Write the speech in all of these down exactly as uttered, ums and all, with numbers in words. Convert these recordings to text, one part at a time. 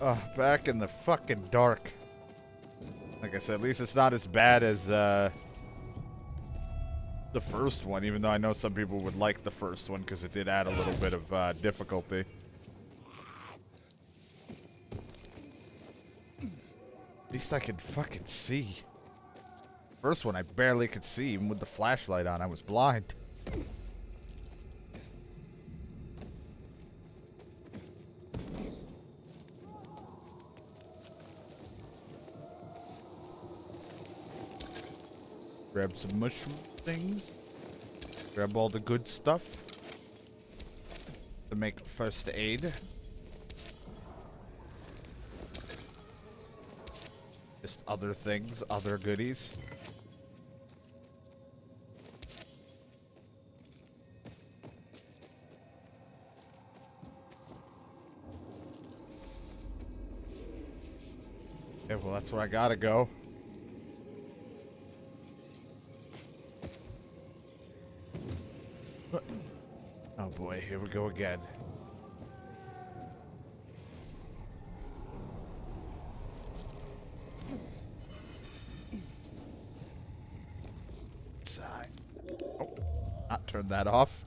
Oh, back in the fucking dark. Like I said, at least it's not as bad as uh, the first one, even though I know some people would like the first one because it did add a little bit of uh, difficulty. At least I could fucking see. First one I barely could see, even with the flashlight on. I was blind. Grab some mushroom things. Grab all the good stuff to make first aid. Just other things, other goodies. Yeah, well, that's where I gotta go. Oh boy, here we go again. Side. Oh, not turn that off.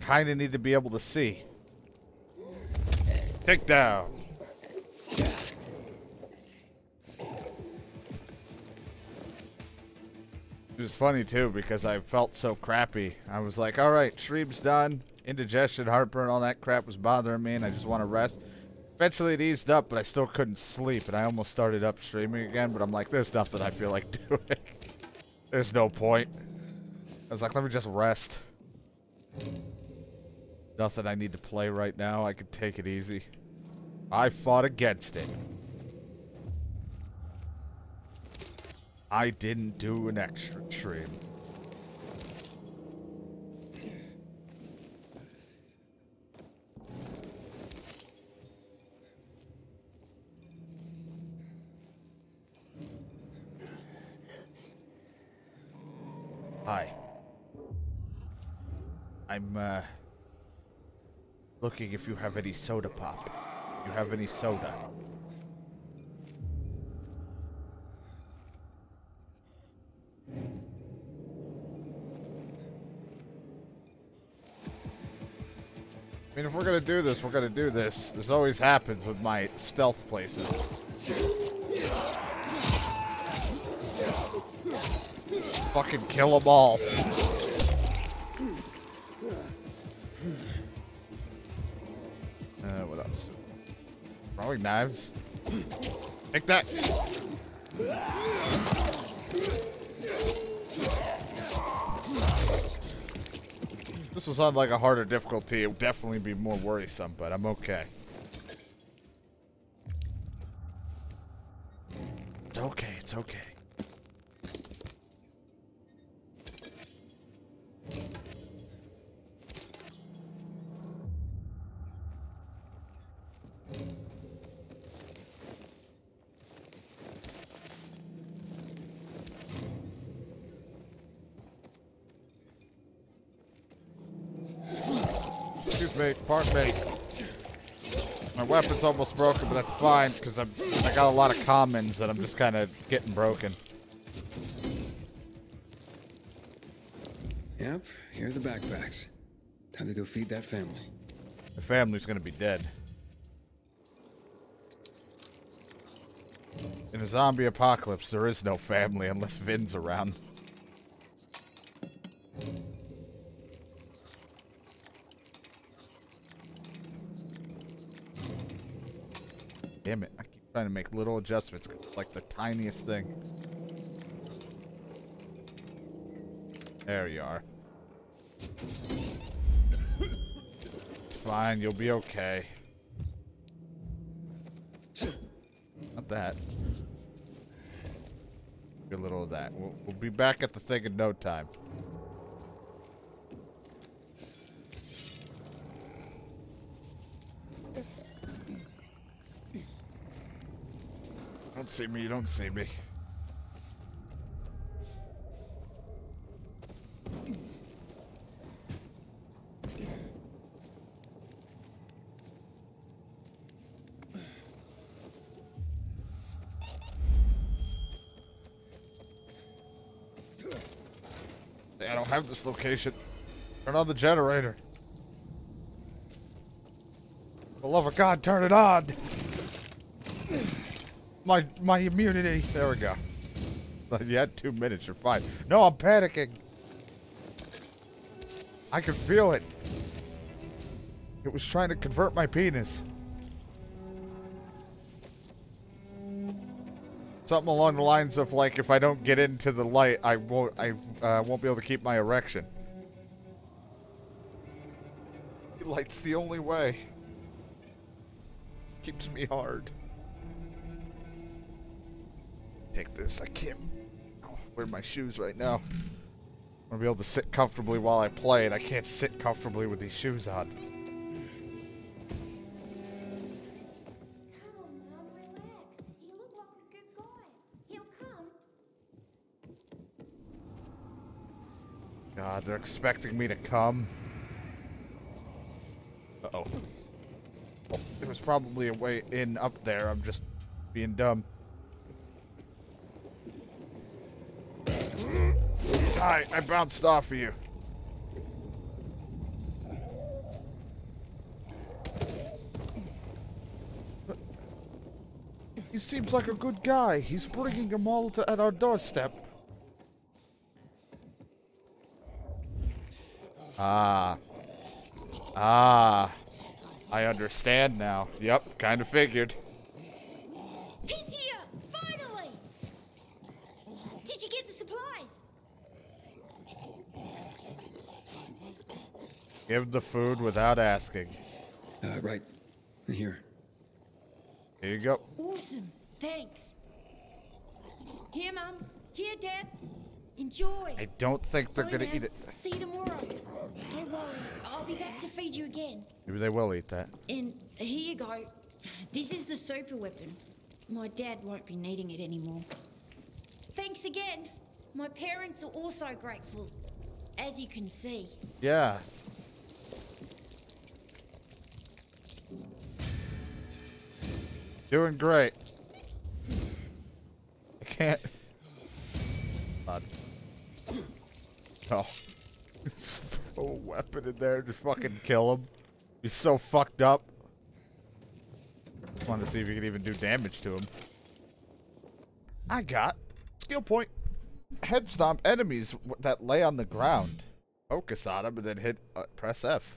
Kind of need to be able to see. Take down. It was funny too because I felt so crappy. I was like, all right, stream's done. Indigestion, heartburn, all that crap was bothering me, and I just want to rest. Eventually it eased up, but I still couldn't sleep, and I almost started up streaming again, but I'm like, there's nothing I feel like doing. There's no point. I was like, let me just rest. Nothing I need to play right now. I could take it easy. I fought against it. I didn't do an extra stream. Hi. I'm, uh... looking if you have any soda pop. You have any soda? I mean, if we're gonna do this, we're gonna do this. This always happens with my stealth places. Fucking kill them all. Uh, what else? Probably knives. Take that! This was on like a harder difficulty. It would definitely be more worrisome, but I'm okay. It's okay, it's okay. Part mate. My weapon's almost broken, but that's fine because I'm I got a lot of commons that I'm just kind of getting broken. Yep, here are the backpacks. Time to go feed that family. The family's gonna be dead. In a zombie apocalypse, there is no family unless Vin's around. Damn it, I keep trying to make little adjustments, like the tiniest thing. There you are. It's fine, you'll be okay. Not that. A little of that. We'll, we'll be back at the thing in no time. Don't see me, you don't see me. I don't have this location. Turn on the generator. For the love of God, turn it on! My my immunity. There we go. You had two minutes. You're fine. No, I'm panicking. I can feel it. It was trying to convert my penis. Something along the lines of like, if I don't get into the light, I won't. I uh, won't be able to keep my erection. Light's the only way. Keeps me hard. Take this. I can't wear my shoes right now. I'm gonna be able to sit comfortably while I play, and I can't sit comfortably with these shoes on. God, they're expecting me to come. Uh-oh. Well, there was probably a way in up there. I'm just being dumb. I, I bounced off of you. He seems like a good guy. He's bringing them all to, at our doorstep. Ah. Ah. I understand now. Yep, kind of figured. He's here! Finally! Did you get the supplies? Give the food without asking. Uh, right. Here. Here you go. Awesome. Thanks. Here, Mom. Here, Dad. Enjoy. I don't think they're going to eat it. See you tomorrow. Don't worry. I'll be back to feed you again. Maybe they will eat that. And here you go. This is the super weapon. My dad won't be needing it anymore. Thanks again. My parents are also grateful, as you can see. Yeah. Doing great. I can't. God. Oh. Just throw a weapon in there and just fucking kill him. He's so fucked up. I wanted to see if you could even do damage to him. I got skill point. Head stomp enemies that lay on the ground. Focus on them and then hit uh, press F.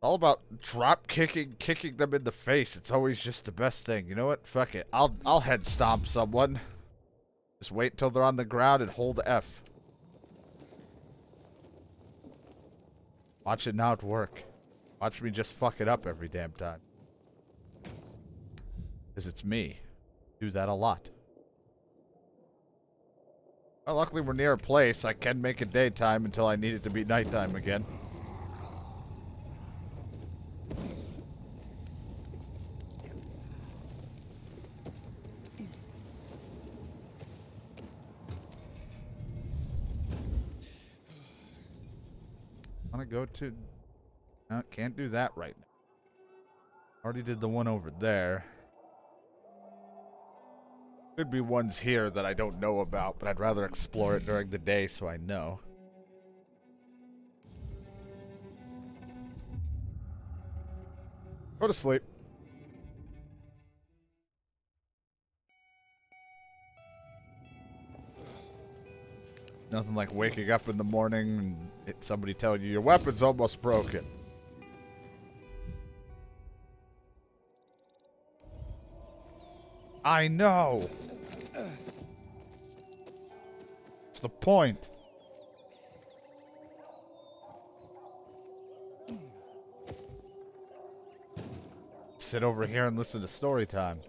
All about drop kicking, kicking them in the face. It's always just the best thing. You know what? Fuck it. I'll I'll head stomp someone. Just wait until they're on the ground and hold F. Watch it not work. Watch me just fuck it up every damn time. Because it's me. Do that a lot. Well, luckily we're near a place. I can make it daytime until I need it to be nighttime again. Go to. No, can't do that right now. Already did the one over there. Could be ones here that I don't know about, but I'd rather explore it during the day so I know. Go to sleep. Nothing like waking up in the morning and it's somebody telling you your weapon's almost broken. I know. What's the point? Sit over here and listen to story time.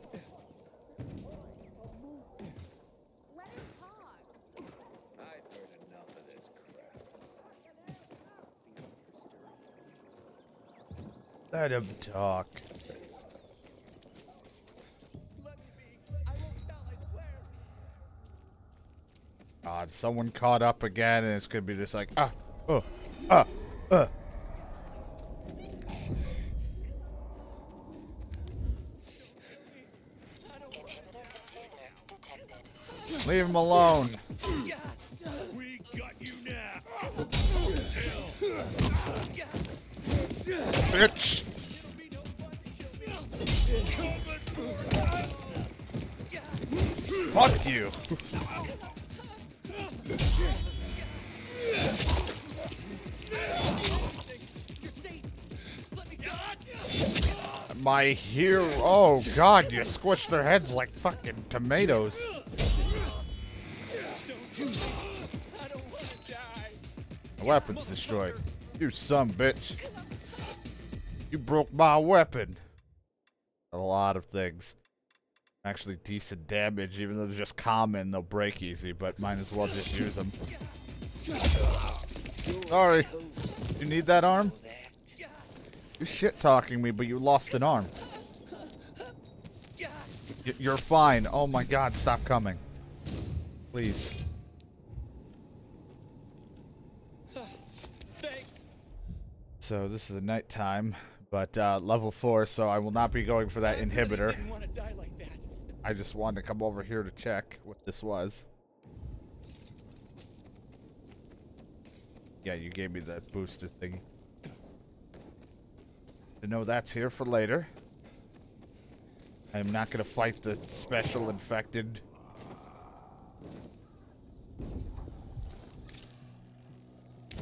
Let him talk. God, someone caught up again, and it's gonna be just like ah, oh, ah, uh. Leave him alone. bitch! Fuck you! My hero. Oh god, you squished their heads like fucking tomatoes. My weapon's destroyed. You son of a bitch. You broke my weapon. A lot of things. Actually decent damage, even though they're just common, they'll break easy, but might as well just use them. Sorry. You need that arm? You're shit-talking me, but you lost an arm. Y- you're fine. Oh my god, stop coming. Please. So this is a nighttime, but uh, level four, so I will not be going for that inhibitor. I just wanted to come over here to check what this was. Yeah, you gave me that booster thingy. I know that's here for later. I'm not going to fight the special infected.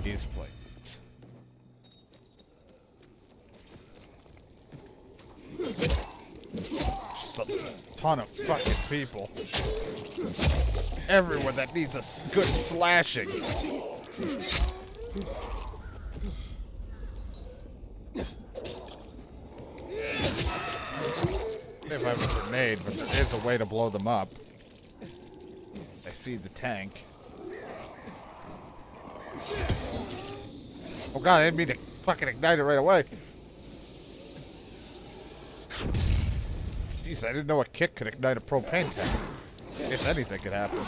These plates. Just a ton of fucking people. Everyone that needs a good slashing. If I have a grenade, but there is a way to blow them up. I see the tank. Oh god, I didn't mean to fucking ignite it right away. Jeez, I didn't know a kick could ignite a propane tank. If anything could happen.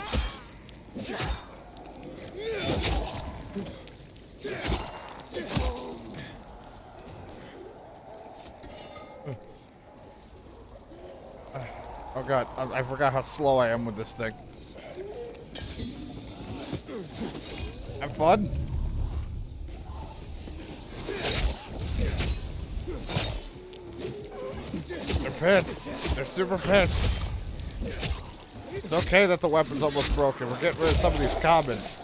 Oh god, I, I forgot how slow I am with this thing. Have fun? They're pissed. They're super pissed. It's okay that the weapon's almost broken. We're getting rid of some of these commons.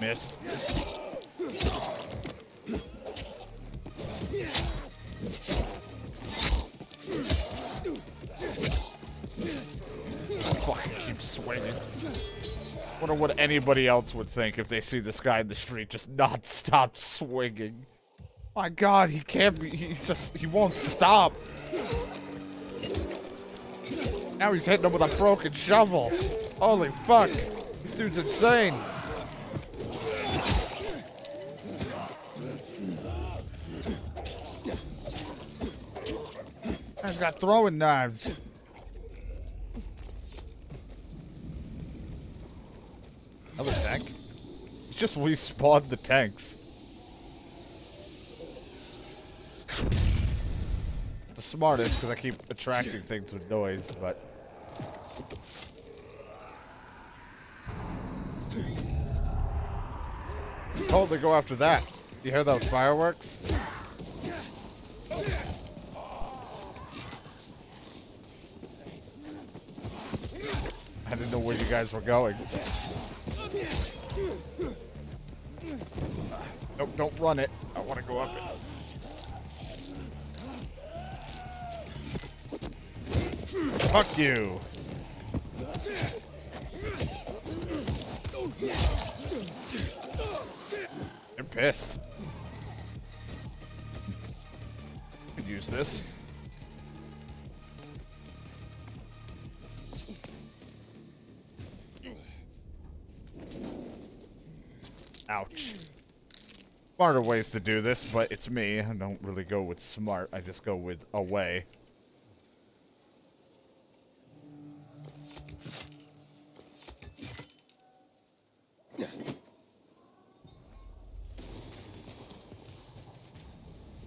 Missed. Fucking keep swinging. Wonder what anybody else would think if they see this guy in the street just not stop swinging. My god, he can't be. He just. He won't stop. Now he's hitting him with a broken shovel. Holy fuck. This dude's insane. I've got throwing knives. Another tank? He just respawned the tanks. The smartest, because I keep attracting things with noise, but... I'm told to go after that. You hear those fireworks? I didn't know where you guys were going. Nope, don't run it. I want to go up it. Fuck you. They're pissed. Could use this. Ouch. Smarter ways to do this, but it's me. I don't really go with smart. I just go with away.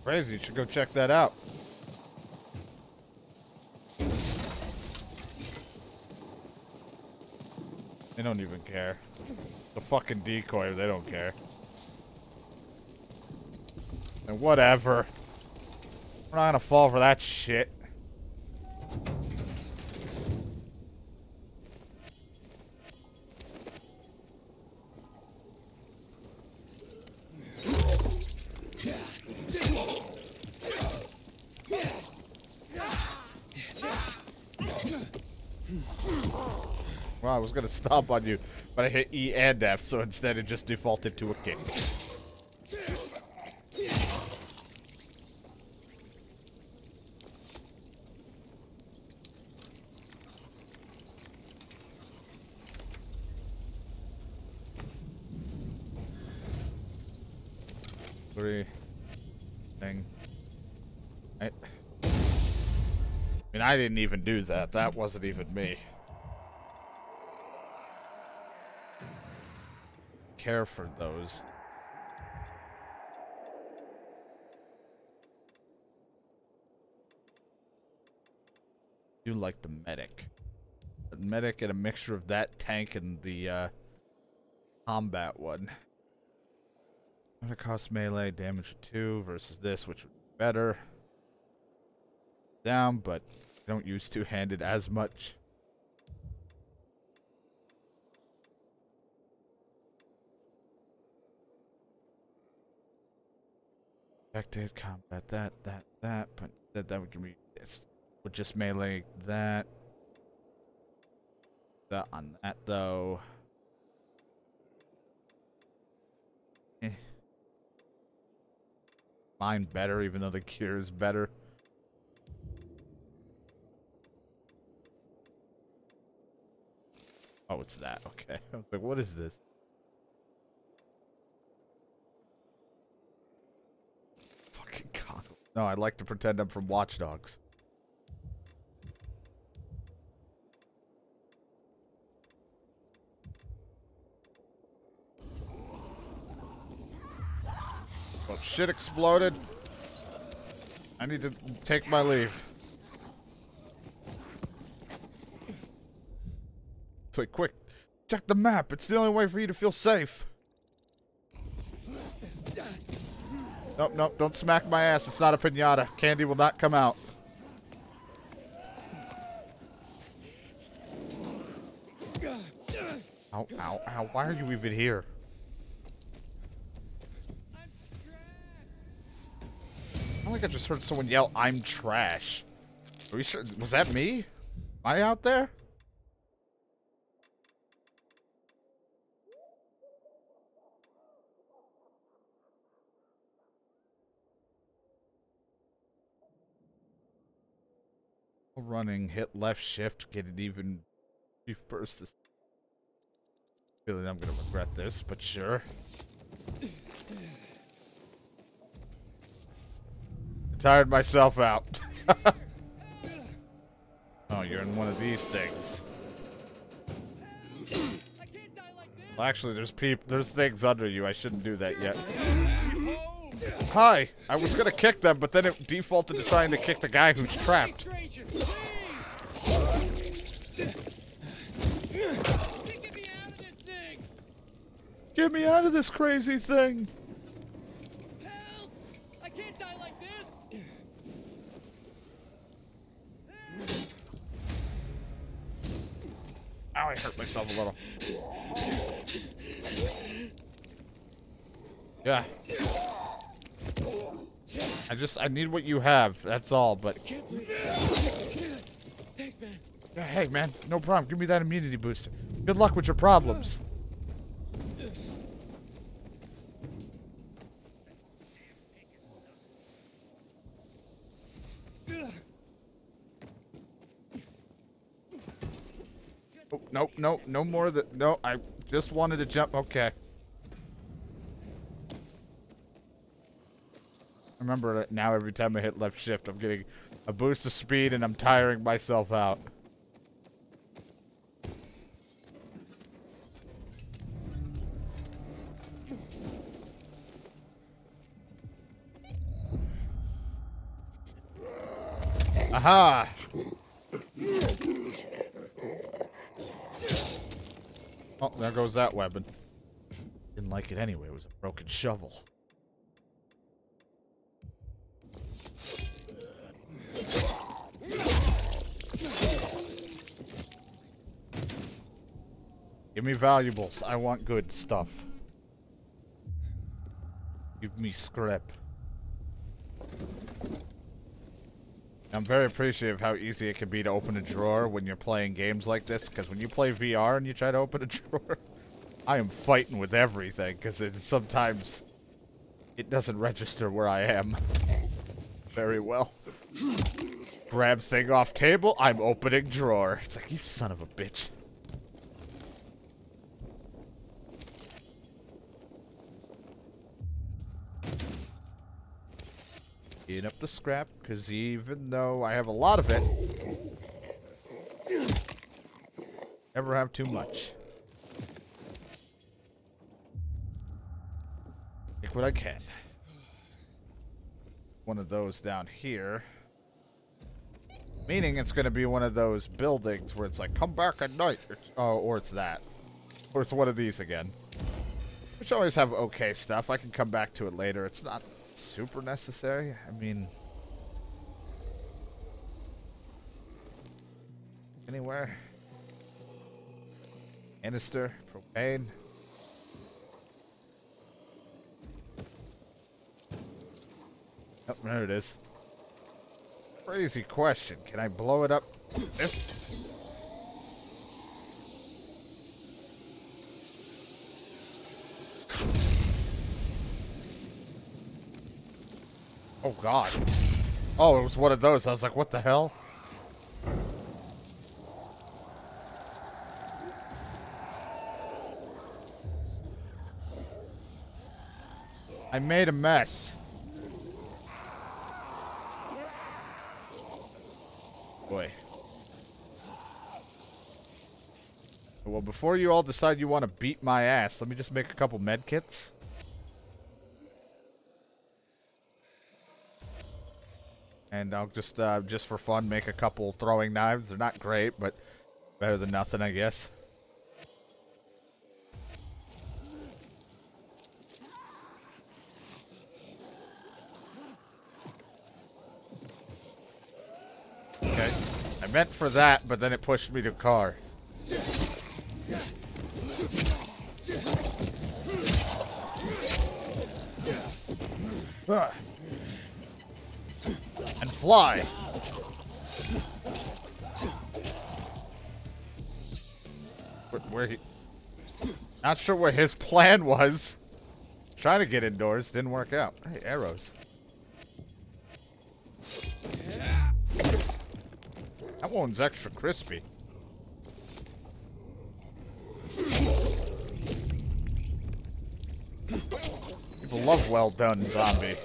Crazy. You should go check that out. You know, don't even care. The fucking decoy, they don't care. And whatever. We're not gonna fall for that shit. Well, I was gonna stomp on you, but I hit E and F, so instead it just defaulted to a kick. Three thing. I mean, I didn't even do that. That wasn't even me. Care for those. You like the medic. The medic and a mixture of that tank and the uh, combat one. I'm gonna cost melee damage of two versus this, which would be better. Down, but I don't use two-handed as much. Affected combat that, that, that, but that that would give me this. Would just melee that. That on that though. Eh. Mine better, even though the cure is better. Oh, it's that. Okay. I was like, what is this? Fucking God. No, I like to pretend I'm from Watch Dogs. Well, shit exploded. I need to take my leave. So quick, check the map. It's the only way for you to feel safe. Nope, nope, don't smack my ass. It's not a pinata. Candy will not come out. Ow, ow, ow. Why are you even here? I think I just heard someone yell, "I'm trash." Are we sure? Was that me? Am I out there? Running, hit left shift, get an even brief burst. This feeling I'm gonna regret this, but sure. Tired myself out. Oh, you're in one of these things. Well, actually, there's peop- there's things under you. I shouldn't do that yet. Hi! I was gonna kick them, but then it defaulted to trying to kick the guy who's trapped. Get me out of this crazy thing! Help! I can't die like this! Ow, I hurt myself a little. Yeah. I just, I need what you have, that's all, but... Thanks, man. Hey, man, no problem. Give me that immunity booster. Good luck with your problems. Oh, nope, nope, no more of the... No, I just wanted to jump. Okay. Remember that now every time I hit left shift, I'm getting a boost of speed and I'm tiring myself out. Aha! Oh, there goes that weapon. Didn't like it anyway. It was a broken shovel. Give me valuables. I want good stuff. Give me scrap. I'm very appreciative of how easy it can be to open a drawer when you're playing games like this, because when you play V R and you try to open a drawer, I am fighting with everything, because it, sometimes it doesn't register where I am very well. Grab thing off table, I'm opening drawer. It's like, you son of a bitch. Eat up the scrap, because even though I have a lot of it, never have too much. Take what I can. One of those down here. Meaning it's going to be one of those buildings where it's like, come back at night. Oh, or it's that. Or it's one of these again. Which always have okay stuff. I can come back to it later. It's not super necessary. I mean, anywhere. Canister, propane. Oh, there it is. Crazy question. Can I blow it up? This. Oh, God. Oh, it was one of those. I was like, what the hell? I made a mess. Boy. Well, before you all decide you want to beat my ass, let me just make a couple med kits. And I'll just, uh, just for fun, make a couple throwing knives. They're not great, but better than nothing, I guess. Okay. I meant for that, but then it pushed me to car. Ugh. And fly. Where, where he? Not sure what his plan was. Trying to get indoors didn't work out. Hey, arrows. That one's extra crispy. People love well done zombie.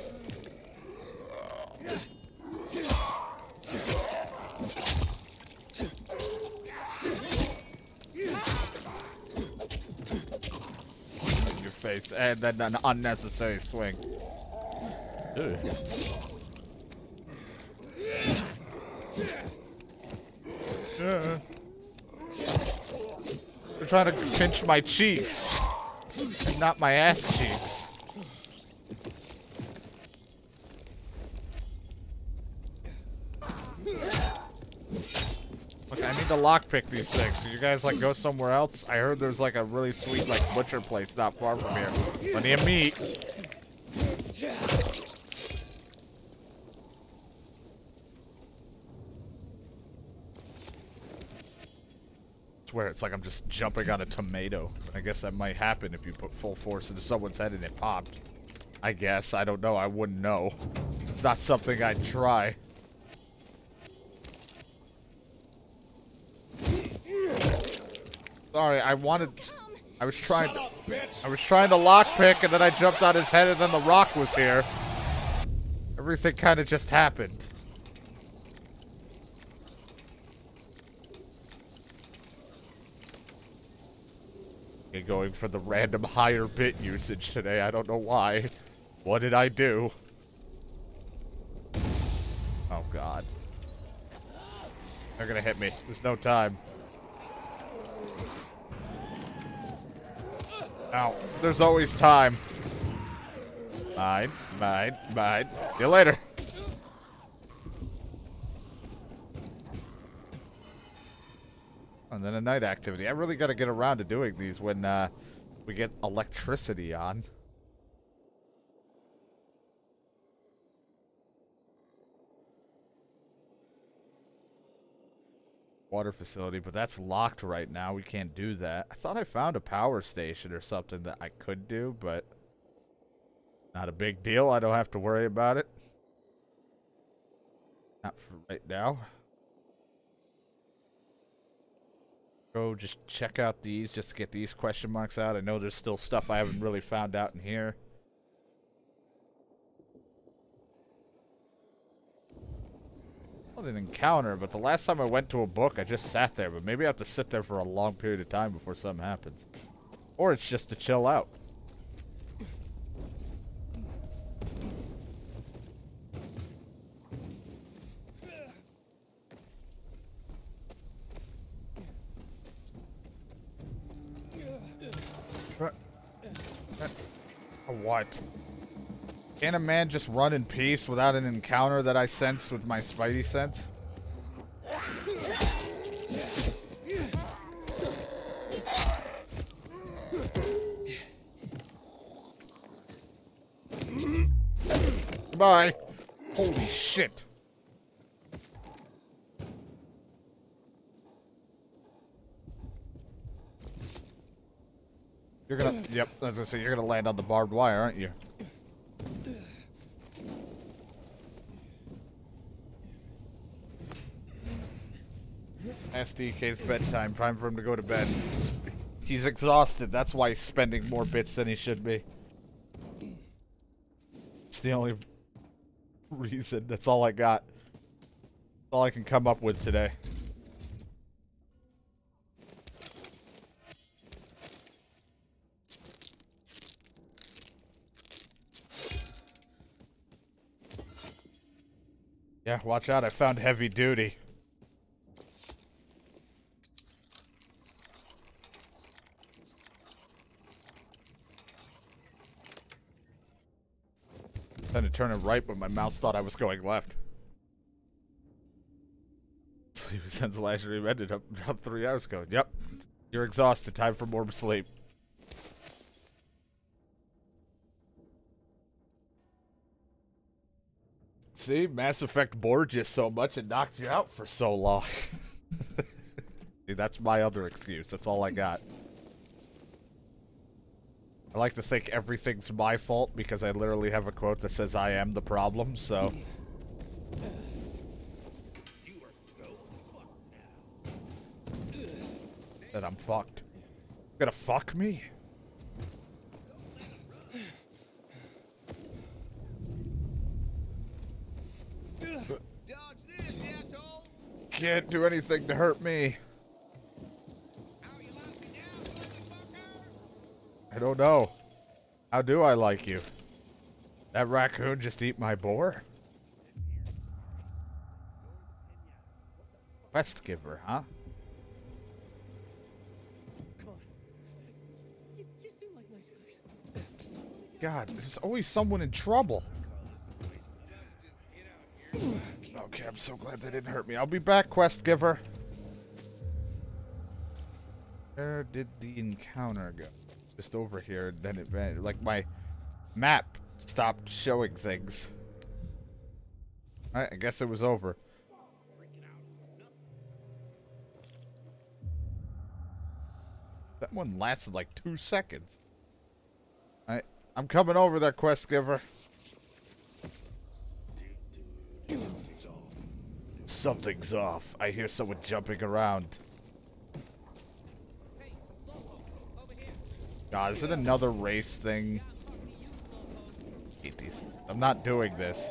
Your face, and then an unnecessary swing. Dude. Yeah. They're trying to pinch my cheeks, and not my ass cheeks. Look, I need to lockpick these things. Did you guys, like, go somewhere else? I heard there's, like, a really sweet, like, butcher place not far from here. Plenty of meat. I swear, it's like I'm just jumping on a tomato. I guess that might happen if you put full force into someone's head and it popped. I guess. I don't know. I wouldn't know. It's not something I'd try. Sorry, I wanted. I was trying to. I was trying to lockpick, and then I jumped on his head, and then the rock was here. Everything kind of just happened. Okay, going for the random higher bit usage today. I don't know why. What did I do? Oh God. They're gonna hit me. There's no time. Ow. There's always time. Mine, mine, mine. See you later. And then a night activity. I really got to get around to doing these when uh, we get electricity on. Water facility, but that's locked right now. We can't do that. I thought I found a power station or something that I could do, but not a big deal. I don't have to worry about it. Not for right now. Go just check out these just to get these question marks out. I know there's still stuff I haven't really found out in here. Not an encounter, but the last time I went to a book, I just sat there. But maybe I have to sit there for a long period of time before something happens. Or it's just to chill out. What? Can a man just run in peace without an encounter that I sense with my spidey sense? Bye. Holy shit. You're gonna, yep, as I was gonna say, you're gonna land on the barbed wire, aren't you? S D K's bedtime, time for him to go to bed. He's exhausted, that's why he's spending more bits than he should be. It's the only reason, that's all I got. That's all I can come up with today. Yeah, watch out, I found heavy duty. Then to turn it right, but my mouse thought I was going left. Sleep since last year, we ended up about three hours ago. Yep, you're exhausted, time for more sleep. See, Mass Effect bored you so much it knocked you out for so long. See, that's my other excuse. That's all I got. I like to think everything's my fault because I literally have a quote that says I am the problem, so... You are so fucked now. That I'm fucked. You're gonna fuck me? Can't do anything to hurt me. I don't know. How do I like you? That raccoon just eat my boar? Quest giver, huh? God, there's always someone in trouble. Okay, I'm so glad they didn't hurt me. I'll be back, quest giver. Where did the encounter go? Just over here, and then it vanished. Like, my map stopped showing things. Alright, I guess it was over. That one lasted like two seconds. Alright, I'm coming over there, quest giver. Something's off. I hear someone jumping around. God, is it another race thing? I hate these. I'm not doing this.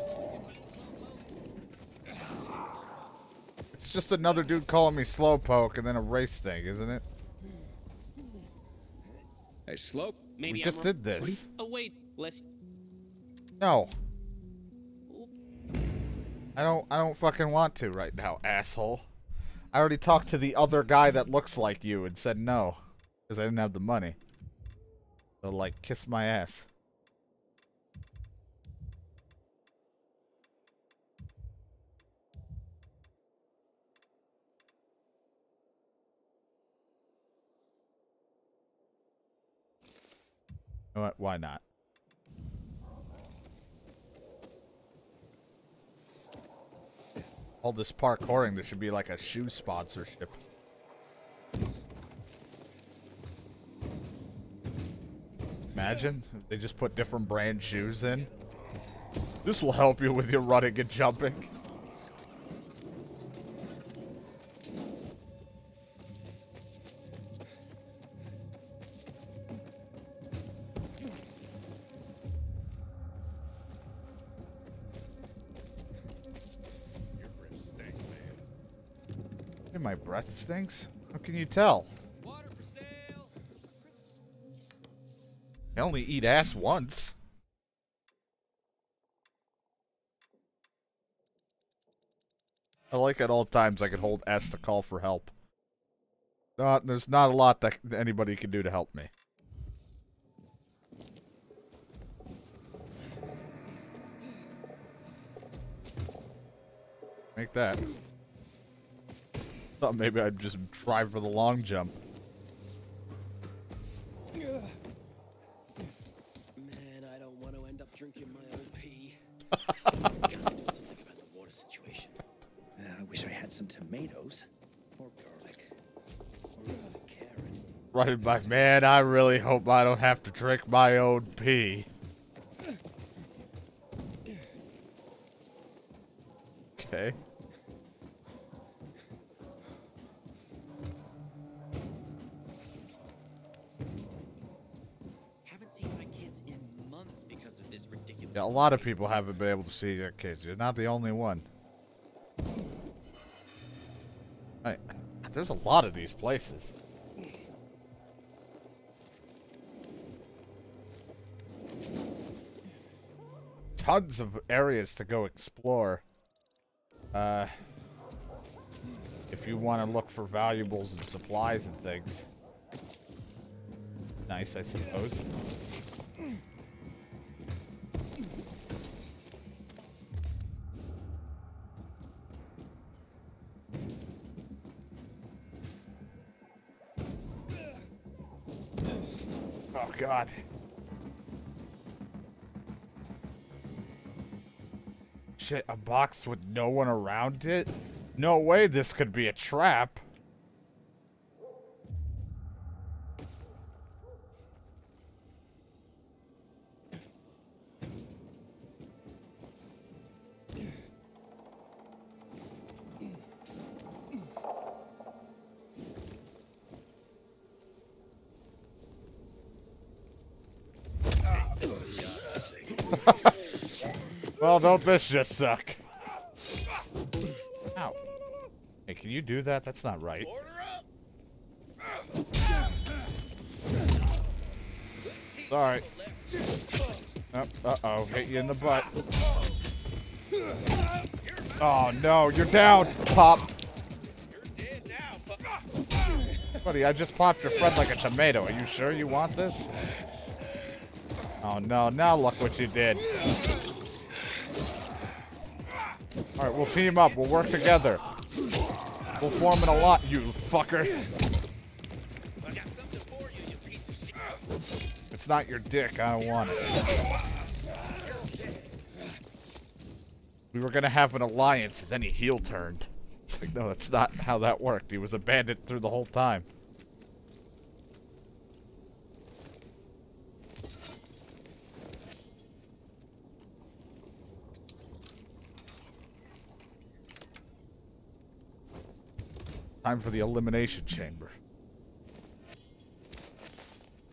It's just another dude calling me slowpoke and then a race thing, isn't it? Hey, slope. Maybe we just I'm did this. Oh wait, let's. No. I don't I don't fucking want to right now, asshole. I already talked to the other guy that looks like you and said no. Because I didn't have the money. They'll like kiss my ass. You know what? Why not? All this parkouring, this should be like a shoe sponsorship. Imagine if they just put different brand shoes in. This will help you with your running and jumping. My breath stinks? How can you tell? Water for sale. I only eat ass once. I like at all times I can hold ass to call for help. Uh, there's not a lot that anybody can do to help me. Make that. Thought maybe I'd just try for the long jump. Man, I don't want to end up drinking my own pee. Someone's got to do something about the water situation. Uh, I wish I had some tomatoes or garlic or a carrot. Running back, man, I really hope I don't have to drink my own pee. Okay. Yeah, a lot of people haven't been able to see your kids. You're not the only one. Hey, there's a lot of these places. Tons of areas to go explore. Uh, if you want to look for valuables and supplies and things. Nice, I suppose. God. Shit, a box with no one around it? No way this could be a trap. Well, don't this just suck? Ow. Hey, can you do that? That's not right. Sorry. Oh, uh-oh. Hit you in the butt. Oh, no. You're down, Pop. Buddy, I just popped your friend like a tomato. Are you sure you want this? Oh, no. Now look what you did. Alright, we'll team up. We'll work together. We'll form an alliance, you fucker. It's not your dick. I don't want it. We were going to have an alliance, and then he heel turned. It's like, no, that's not how that worked. He was a bandit through the whole time. Time for the elimination chamber.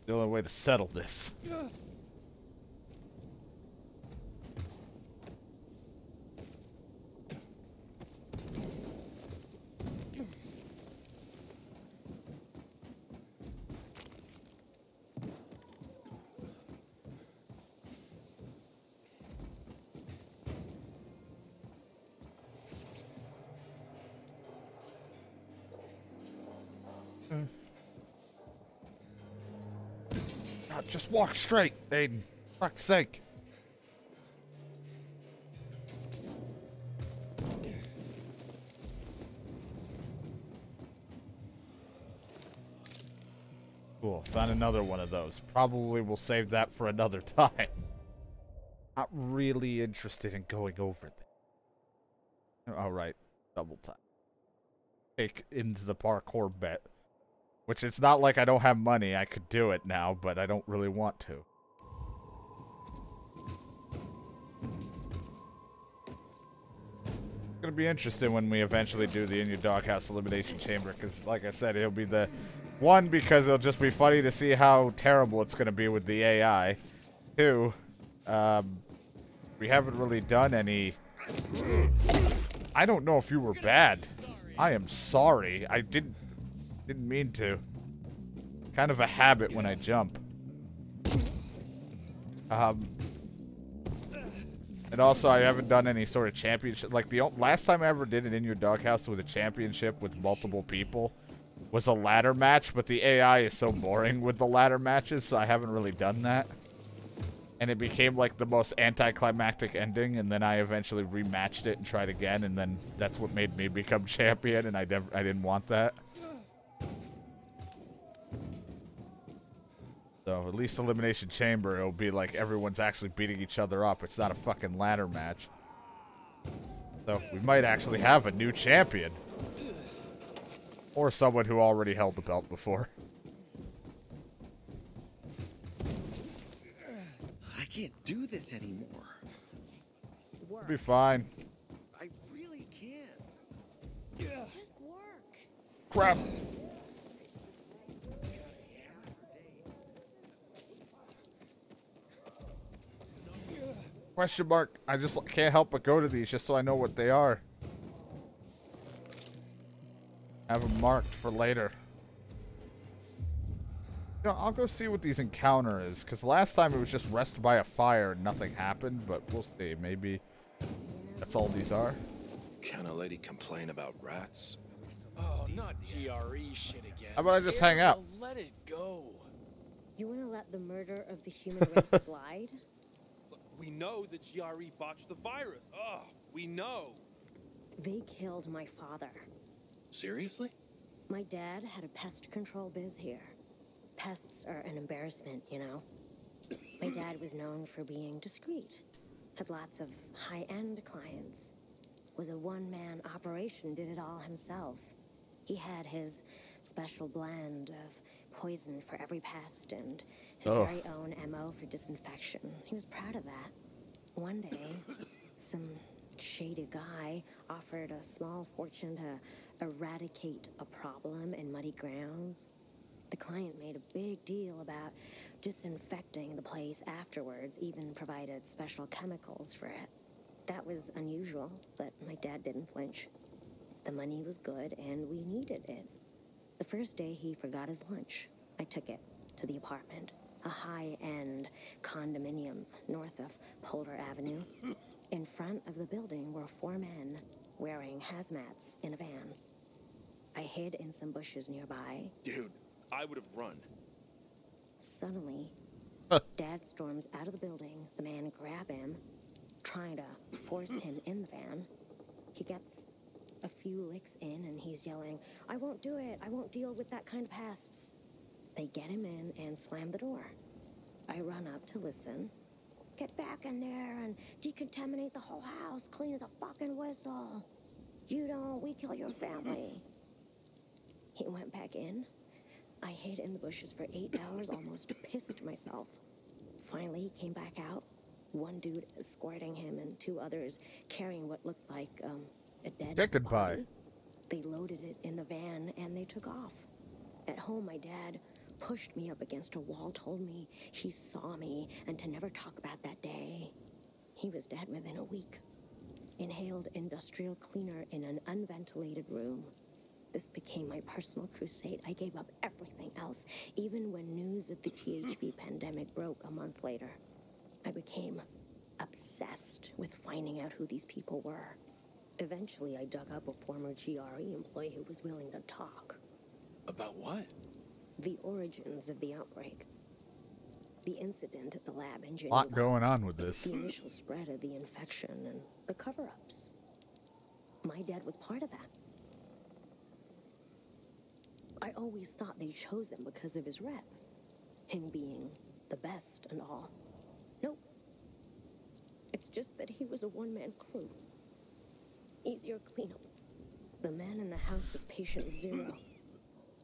The only way to settle this. God, just walk straight, Aiden. Fuck's sake. Cool, found another one of those. Probably will save that for another time. Not really interested in going over there. All right, double time. Take into the parkour bet. Which it's not like I don't have money. I could do it now, but I don't really want to. It's going to be interesting when we eventually do the In Your Doghouse Elimination Chamber, because like I said, it'll be the one, because it'll just be funny to see how terrible it's going to be with the A I. Two, um, we haven't really done any... I don't know if you were bad. I am sorry. I didn't... Didn't mean to. Kind of a habit when I jump. Um, and also, I haven't done any sort of championship. Like, the last time I ever did it In Your Doghouse with a championship with multiple people was a ladder match, but the A I is so boring with the ladder matches, so I haven't really done that. And it became, like, the most anticlimactic ending, and then I eventually rematched it and tried again, and then that's what made me become champion, and I, never, I didn't want that. So, at least Elimination Chamber, it'll be like everyone's actually beating each other up. It's not a fucking ladder match. So, we might actually have a new champion. Or someone who already held the belt before. I can't do this anymore. It'll be fine. I really can't. Yeah. Just work. Crap. Question mark. I just can't help but go to these just so I know what they are. Have them marked for later. You know, I'll go see what these encounter is, because last time it was just rest by a fire and nothing happened, but we'll see. Maybe that's all these are. Can a lady complain about rats? Oh, not G R E shit again. How about I just hang out? Let it go. You want to let the murder of the human race slide? We know the G R E botched the virus. Oh, we know. They killed my father. Seriously? My dad had a pest control biz here. Pests are an embarrassment, you know. My dad was known for being discreet, had lots of high-end clients, was a one-man operation, did it all himself. He had his special blend of poison for every pest and his oh. very own M O for disinfection. He was proud of that. One day, some shady guy offered a small fortune to eradicate a problem in muddy grounds. The client made a big deal about disinfecting the place afterwards, even provided special chemicals for it. That was unusual, but my dad didn't flinch. The money was good, and we needed it. The first day, he forgot his lunch. I took it to the apartment, a high-end condominium north of Polder Avenue. In front of the building were four men wearing hazmats in a van. I hid in some bushes nearby. Dude, I would have run. Suddenly, huh. Dad storms out of the building. The man grabs him, trying to force him in the van. He gets a few licks in, and he's yelling, "I won't do it. I won't deal with that kind of pests." They get him in and slam the door. I run up to listen. Get back in there and decontaminate the whole house, clean as a fucking whistle. You don't, we kill your family. He went back in. I hid in the bushes for eight hours, almost pissed myself. Finally, he came back out. One dude escorting him and two others carrying what looked like um, a dead body. Goodbye. They loaded it in the van and they took off. At home, my dad pushed me up against a wall, told me he saw me, and to never talk about that day. He was dead within a week. Inhaled industrial cleaner in an unventilated room. This became my personal crusade. I gave up everything else, even when news of the T H V pandemic broke a month later. I became obsessed with finding out who these people were. Eventually, I dug up a former G R E employee who was willing to talk. About what? The origins of the outbreak. the incident at the lab in Geneva. A lot going on with this. The initial spread of the infection and the cover-ups. My dad was part of that. I always thought they chose him because of his rep. Him being the best and all. Nope. It's just that he was a one-man crew. Easier cleanup. The man in the house was patient zero.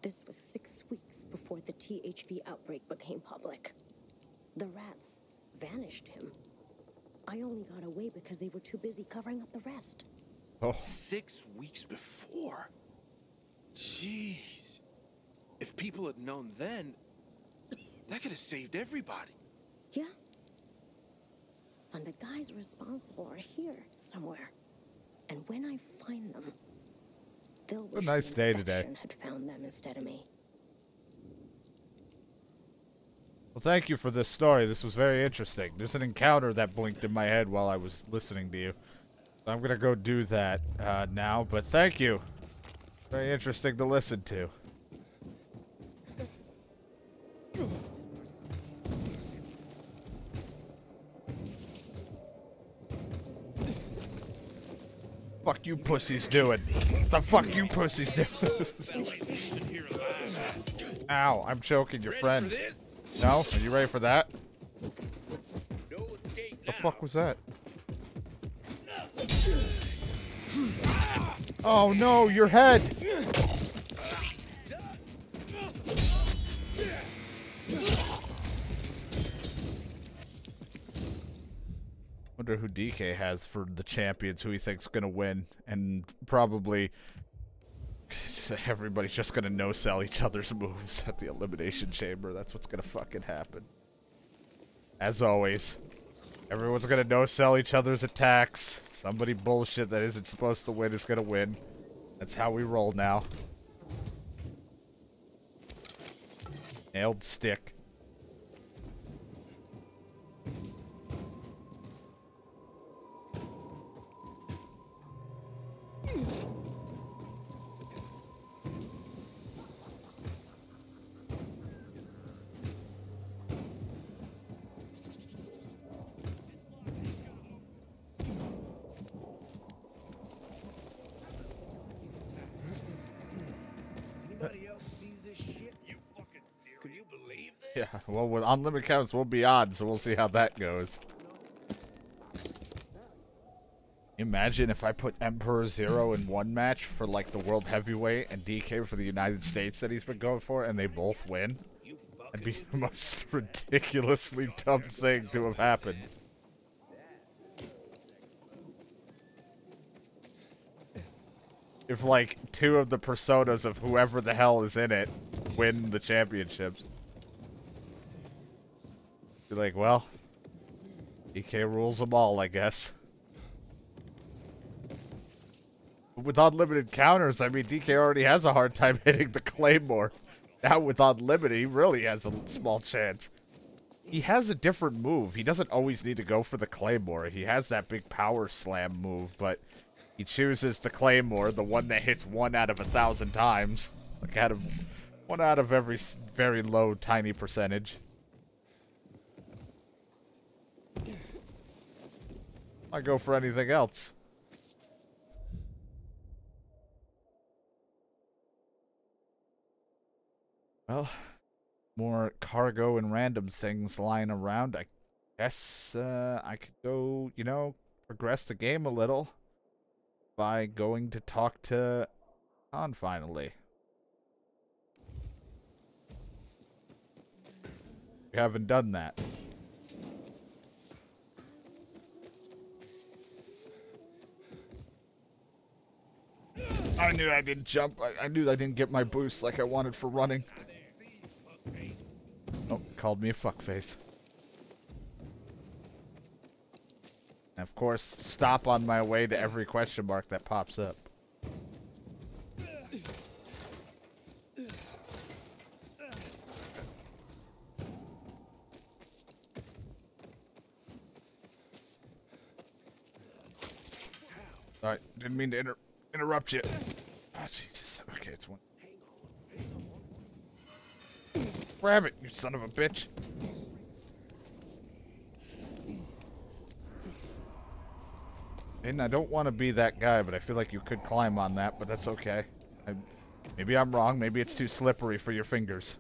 This was six weeks before the T H V outbreak became public. The rats vanished him. I only got away because they were too busy covering up the rest. Oh. Six weeks before? Jeez. If people had known then, that could have saved everybody. Yeah. And the guys responsible are here somewhere. And when I find them, they'll wish a nice day today had found them instead of me. Well, thank you for this story. This was very interesting. There's an encounter that blinked in my head while I was listening to you. I'm going to go do that uh, now, but thank you. Very interesting to listen to. Fuck you pussies doing. The fuck you pussies doing. Ow, I'm choking your friend. No? Are you ready for that? The fuck was that? Oh no, your head! Wonder who D K has for the champions, who he thinks gonna win, and probably everybody's just gonna no-sell each other's moves at the elimination chamber. That's what's gonna fucking happen. As always. Everyone's gonna no-sell each other's attacks. Somebody bullshit that isn't supposed to win is gonna win. That's how we roll now. Nailed stick. Yeah, well, with unlimited counts, we'll be on, so we'll see how that goes. Imagine if I put Emperor Zero in one match for, like, the World Heavyweight and D K for the United States that he's been going for, and they both win. That'd be the most ridiculously dumb thing to have happened. If, like, two of the personas of whoever the hell is in it win the championships. Be like, well, D K rules them all, I guess. But with unlimited counters, I mean, D K already has a hard time hitting the Claymore. Now with unlimited, he really has a small chance. He has a different move. He doesn't always need to go for the Claymore. He has that big power slam move, but he chooses the Claymore, the one that hits one out of a thousand times. Like, out of one out of every very low, tiny percentage. I go for anything else. Well, more cargo and random things lying around. I guess uh, I could go, you know, progress the game a little by going to talk to Han finally. We haven't done that. I knew I didn't jump. I, I knew I didn't get my boost like I wanted for running. Oh, called me a fuckface. And of course, stop on my way to every question mark that pops up. Alright, didn't mean to inter- interrupt you. Oh, Jesus. Okay, it's one. Grab it, you son of a bitch. And I don't want to be that guy, but I feel like you could climb on that, but that's okay. I, maybe I'm wrong. Maybe it's too slippery for your fingers.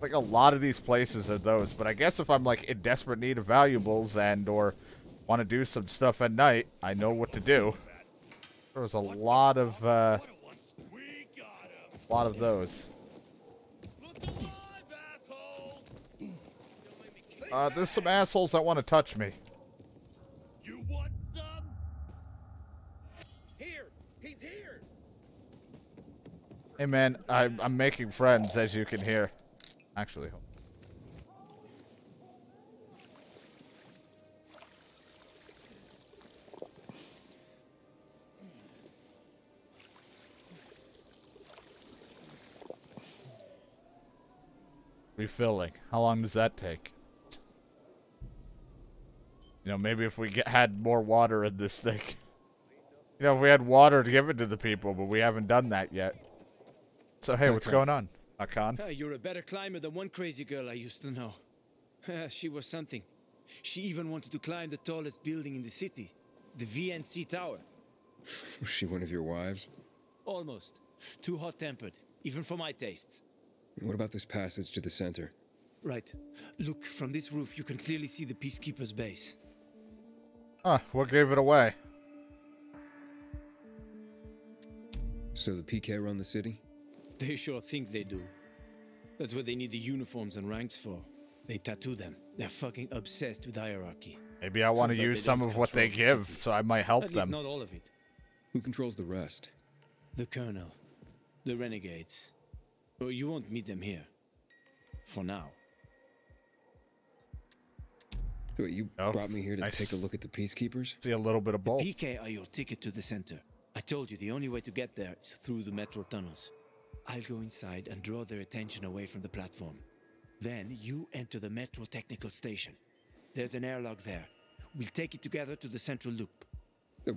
Like, a lot of these places are those, but I guess if I'm, like, in desperate need of valuables and or want to do some stuff at night, I know what to do. There was a lot of, uh, a lot of those. Uh, there's some assholes that want to touch me. You want some? Here, he's here. Hey, man, I, I'm making friends, as you can hear. Actually, hold on. Refilling. How long does that take? You know, maybe if we get, had more water in this thing. You know, if we had water to give it to the people, but we haven't done that yet. So, hey, what's going on? Akan? Hey, you're a better climber than one crazy girl I used to know. She was something. She even wanted to climb the tallest building in the city, the V N C Tower. Was she one of your wives? Almost. Too hot-tempered, even for my tastes. What about this passage to the center? Right. Look, from this roof you can clearly see the Peacekeeper's base. Ah, what gave it away? So the P K run the city? They sure think they do. That's what they need the uniforms and ranks for. They tattoo them. They're fucking obsessed with hierarchy. Maybe I want to use some of what they give, so I might help them. Not all of it. Who controls the rest? The Colonel. The renegades. But you won't meet them here. For now. Wait, you oh, brought me here to I take a look at the Peacekeepers? See a little bit of both. The P K are your ticket to the center. I told you the only way to get there is through the metro tunnels. I'll go inside and draw their attention away from the platform. Then you enter the Metro Technical Station. There's an airlock there. We'll take it together to the central loop.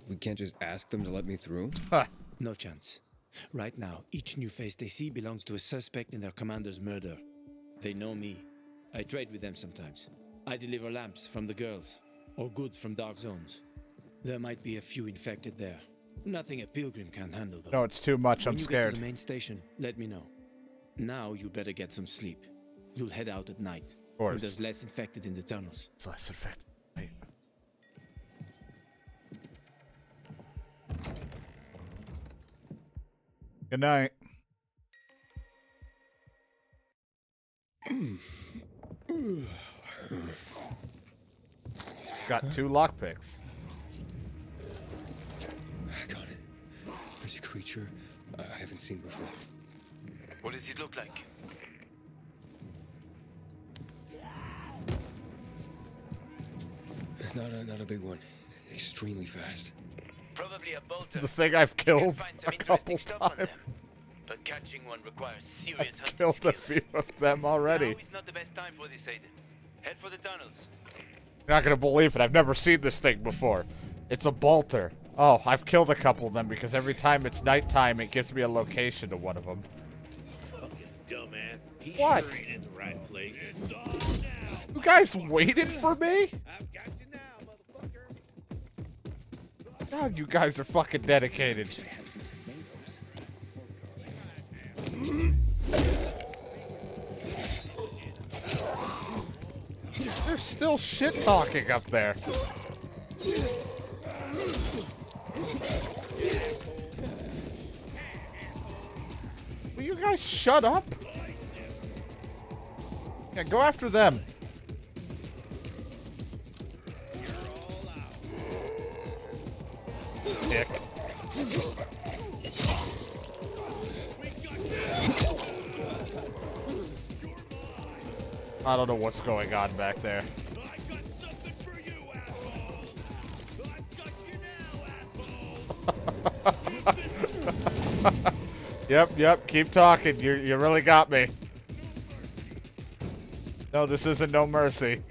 We can't just ask them to let me through? Ha! No chance. Right now, each new face they see belongs to a suspect in their commander's murder. They know me. I trade with them sometimes. I deliver lamps from the girls, or goods from dark zones. There might be a few infected there. Nothing a pilgrim can handle, though. No, it's too much. When I'm scared. Get to the main station, let me know. Now you better get some sleep. You'll head out at night. Of course. There's less infected in the tunnels. It's less infected. Hey. Good night. Got two lockpicks. A creature I haven't seen before. What does it look like? Not a, not a big one. Extremely fast. Probably a boulder. The thing I've killed a couple times. But catching one requires serious hunting. I've killed a few of them already. Now is not the best time for this, Aiden. Head for the tunnels. You're not gonna believe it. I've never seen this thing before. It's a boulder. Oh, I've killed a couple of them because every time it's nighttime, it gives me a location to one of them. What? You guys waited for me? God, you guys are fucking dedicated. There's still shit talking up there. Will you guys shut up? Yeah, go after them. Dick. I don't know what's going on back there. Yep, yep, keep talking. You you really got me. No, this isn't no mercy.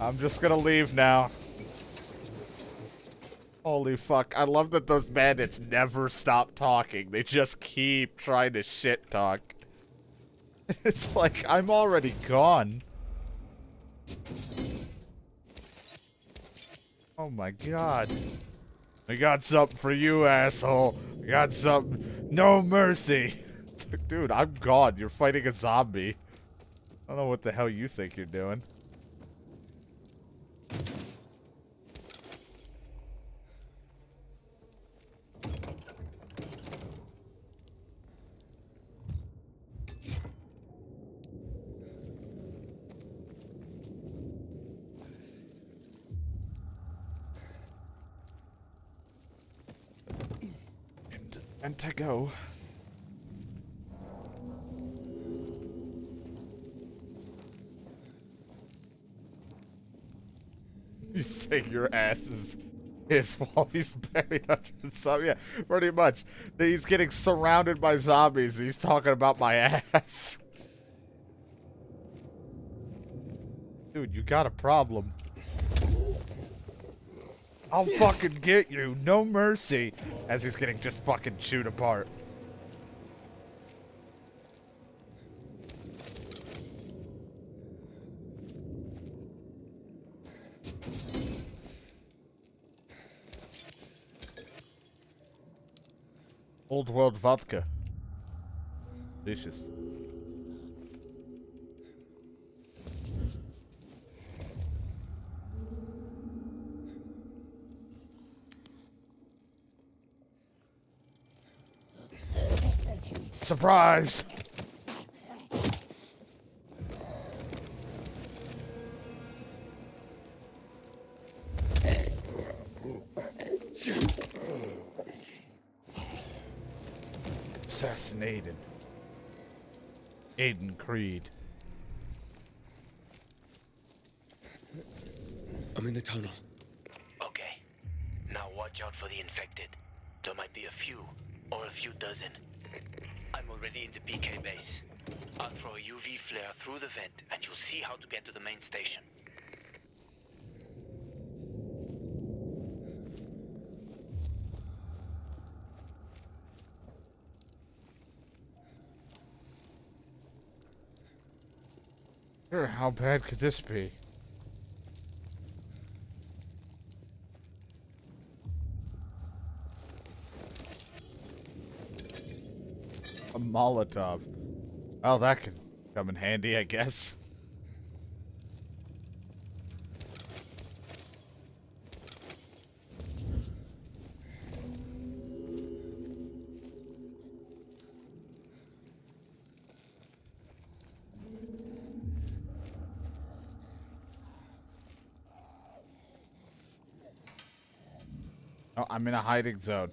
I'm just gonna leave now. Holy fuck. I love that those bandits never stop talking. They just keep trying to shit talk. It's like, I'm already gone. Oh my god. I got something for you, asshole. I got something. No mercy. Dude, I'm gone. You're fighting a zombie. I don't know what the hell you think you're doing. And to go. You say your ass is his while he's buried under the zombie. Yeah, pretty much. He's getting surrounded by zombies. And he's talking about my ass. Dude, you got a problem. I'll fucking get you. No mercy. As he's getting just fucking chewed apart. Old world vodka. Delicious. Surprise! Assassinated. Aiden Creed. I'm in the tunnel. Okay. Now watch out for the infected. There might be a few, or a few dozen. I'm already in the P K base. I'll throw a U V flare through the vent, and you'll see how to get to the main station. How bad could this be? A Molotov. Well, that could come in handy, I guess. I'm in a hiding zone.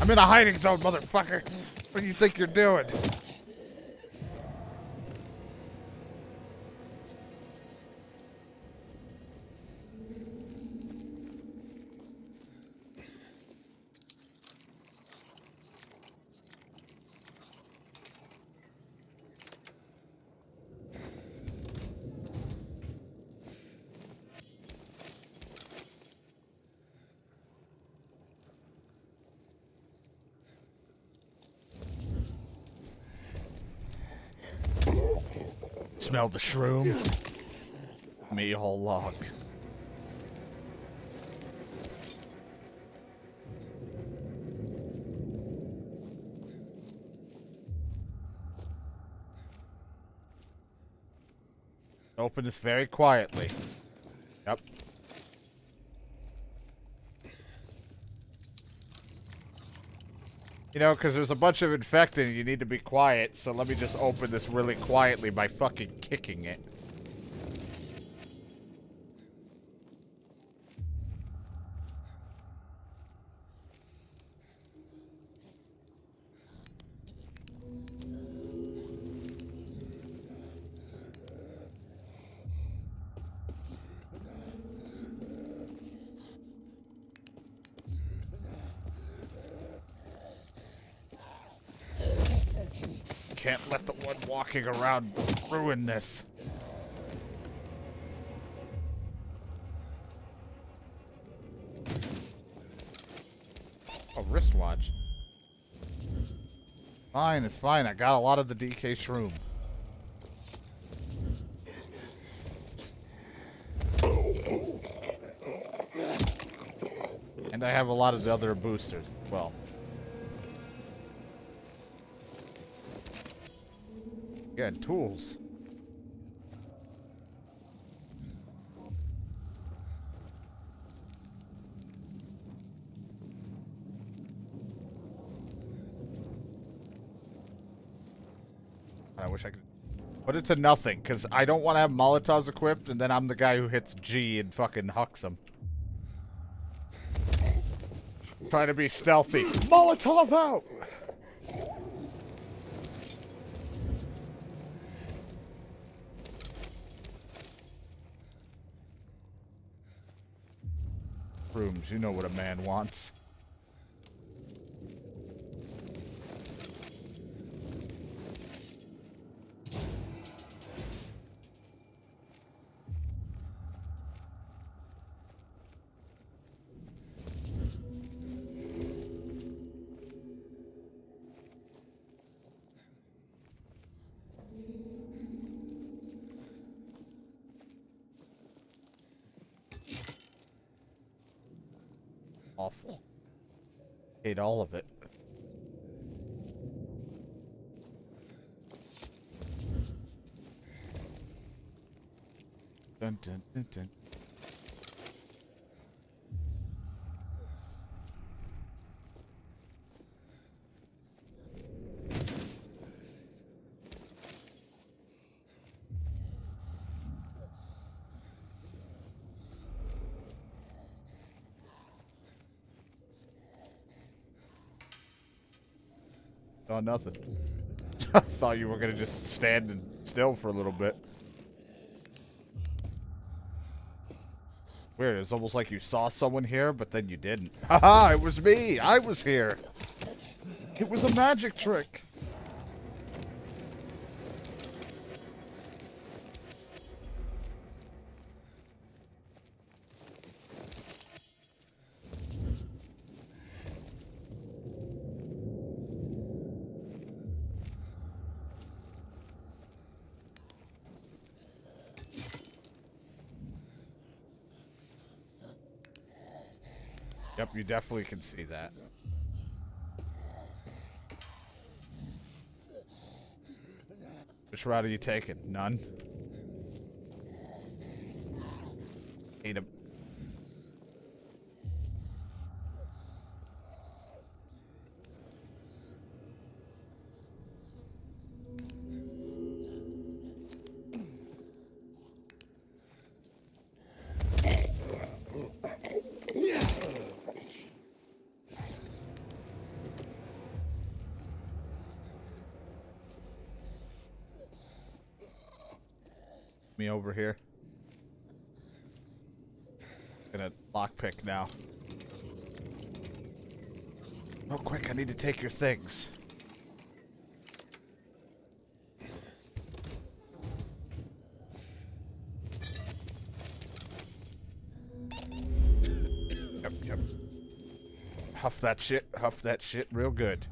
I'm in a hiding zone, motherfucker! What do you think you're doing? Smell the shroom. Me whole log. Open this very quietly. Yep. You know, because there's a bunch of infected and you need to be quiet, so let me just open this really quietly by fucking kicking it. Can't let the one walking around ruin this. A wristwatch. Fine, it's fine. I got a lot of the D K shroom. I have a lot of the other boosters. Well. Yeah, tools. I wish I could. Put it to nothing, because I don't want to have Molotovs equipped, and then I'm the guy who hits G and fucking hucks him. Trying to be stealthy. Molotov out! Rooms, you know what a man wants. Awful. Ate all of it. Dun, dun, dun, dun. Oh, nothing. I thought you were gonna just stand still for a little bit. Weird, it's almost like you saw someone here, but then you didn't. Haha, it was me! I was here! It was a magic trick! Yep, you definitely can see that. Which route are you taking? None. Eat him. Me over here. Gonna lockpick now. Real quick, I need to take your things. Yep, yep. Huff that shit, huff that shit real good.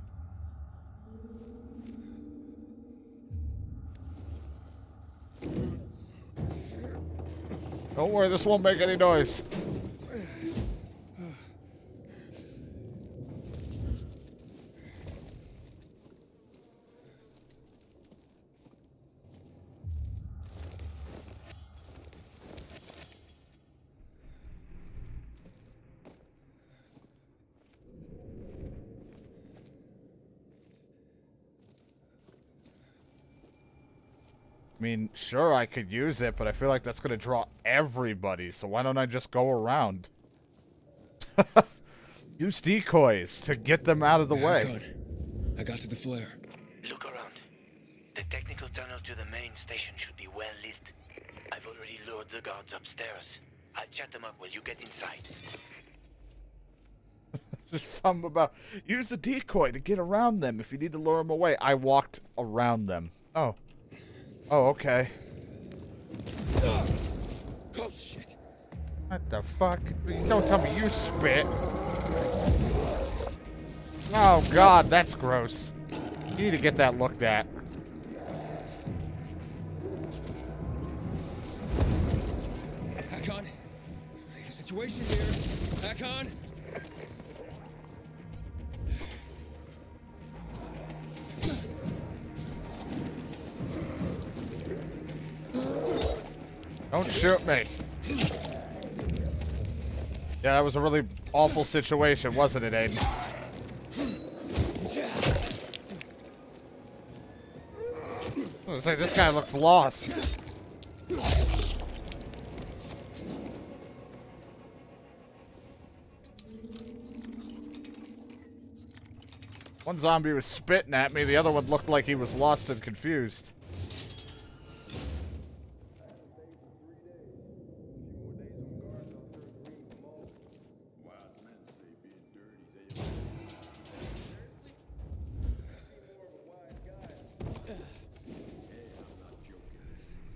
Don't worry, this won't make any noise. I mean, sure, I could use it, but I feel like that's going to draw everybody, so why don't I just go around? Use decoys to get them out of the yeah, way. Good. I got to the flare. Look around. The technical tunnel to the main station should be well lit. I've already lured the guards upstairs. I'll chat them up while you get inside. There's something about... Use the decoy to get around them if you need to lure them away. I walked around them. Oh. Oh, okay. Oh, shit. What the fuck? Don't tell me you spit. Oh, God, that's gross. You need to get that looked at. Hack on. There's a situation here. Hack on. Don't shoot me. Yeah, that was a really awful situation, wasn't it, Aiden? I was like, this guy looks lost. One zombie was spitting at me, the other one looked like he was lost and confused.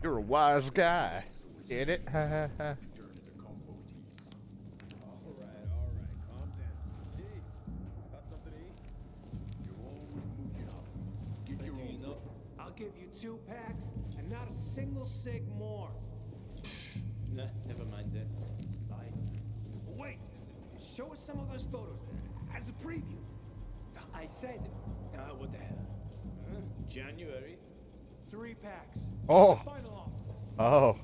You're a wise guy. Get it? Ha ha ha. Give you two packs and not a single sig more. Nah, never mind that. Bye. Wait, show us some of those photos as a preview. I said, uh, what the hell? Huh? January, three packs. Oh. Final offer. Oh.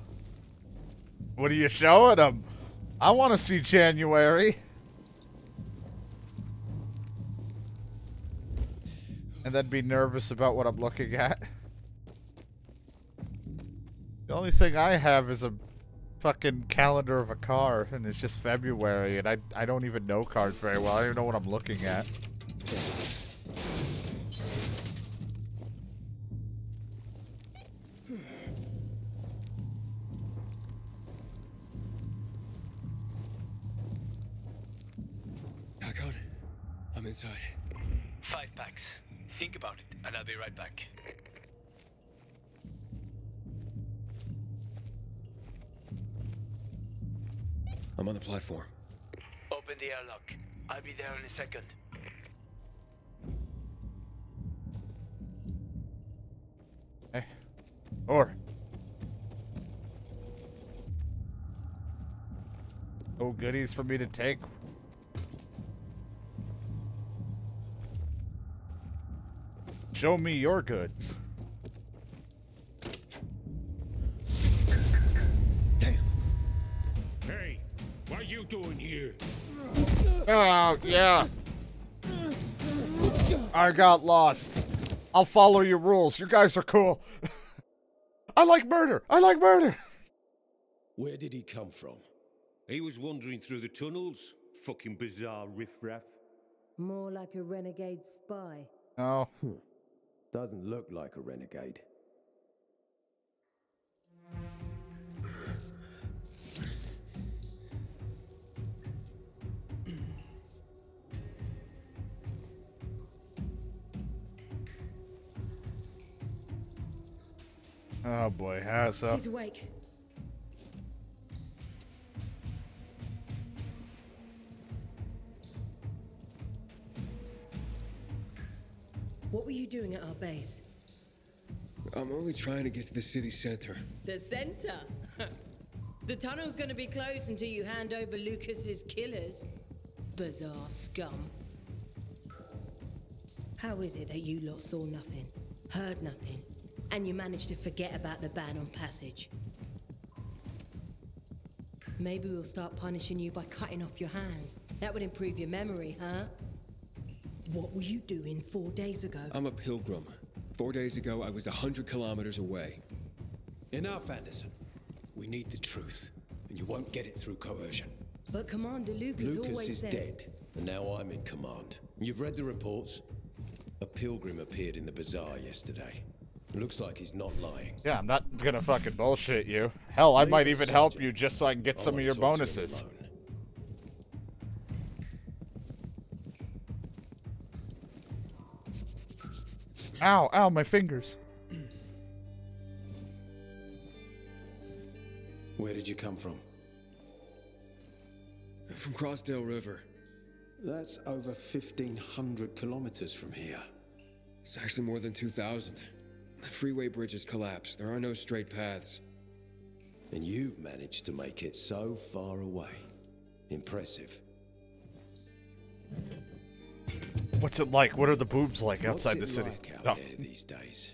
What are you showing them? I want to see January. And then be nervous about what I'm looking at. The only thing I have is a fucking calendar of a car, and it's just February, and I, I don't even know cars very well. I don't even know what I'm looking at. I got it. I'm inside. Five packs. Think about it, and I'll be right back. I'm on the platform. Open the airlock. I'll be there in a second. Hey. Or. No goodies for me to take. Show me your goods. Doing here? Oh, yeah. I got lost. I'll follow your rules. You guys are cool. I like murder. I like murder. Where did he come from? He was wandering through the tunnels. Fucking bizarre riffraff. More like a renegade spy. Oh. Hmm. Doesn't look like a renegade. Oh boy, how's up? He's awake. What were you doing at our base? I'm only trying to get to the city center. The center? The tunnel's gonna be closed until you hand over Lucas's killers. Bizarre scum. How is it that you lot saw nothing, heard nothing? And you managed to forget about the ban on passage. Maybe we'll start punishing you by cutting off your hands. That would improve your memory, huh? What were you doing four days ago? I'm a pilgrim. Four days ago, I was a hundred kilometers away. Enough, Anderson. We need the truth, and you won't get it through coercion. But Commander Lucas always is dead, and now I'm in command. You've read the reports. A pilgrim appeared in the bazaar yesterday. Looks like he's not lying. Yeah, I'm not gonna fucking bullshit you. Hell, I might even help you just so I can get some of your bonuses. Ow, ow, my fingers. Where did you come from? From Crossdale River. That's over fifteen hundred kilometers from here. It's actually more than two thousand. The freeway bridge has collapsed. There are no straight paths. And you've managed to make it so far away. Impressive. What's it like? What are the boobs like outside the city? What's it like out there these days?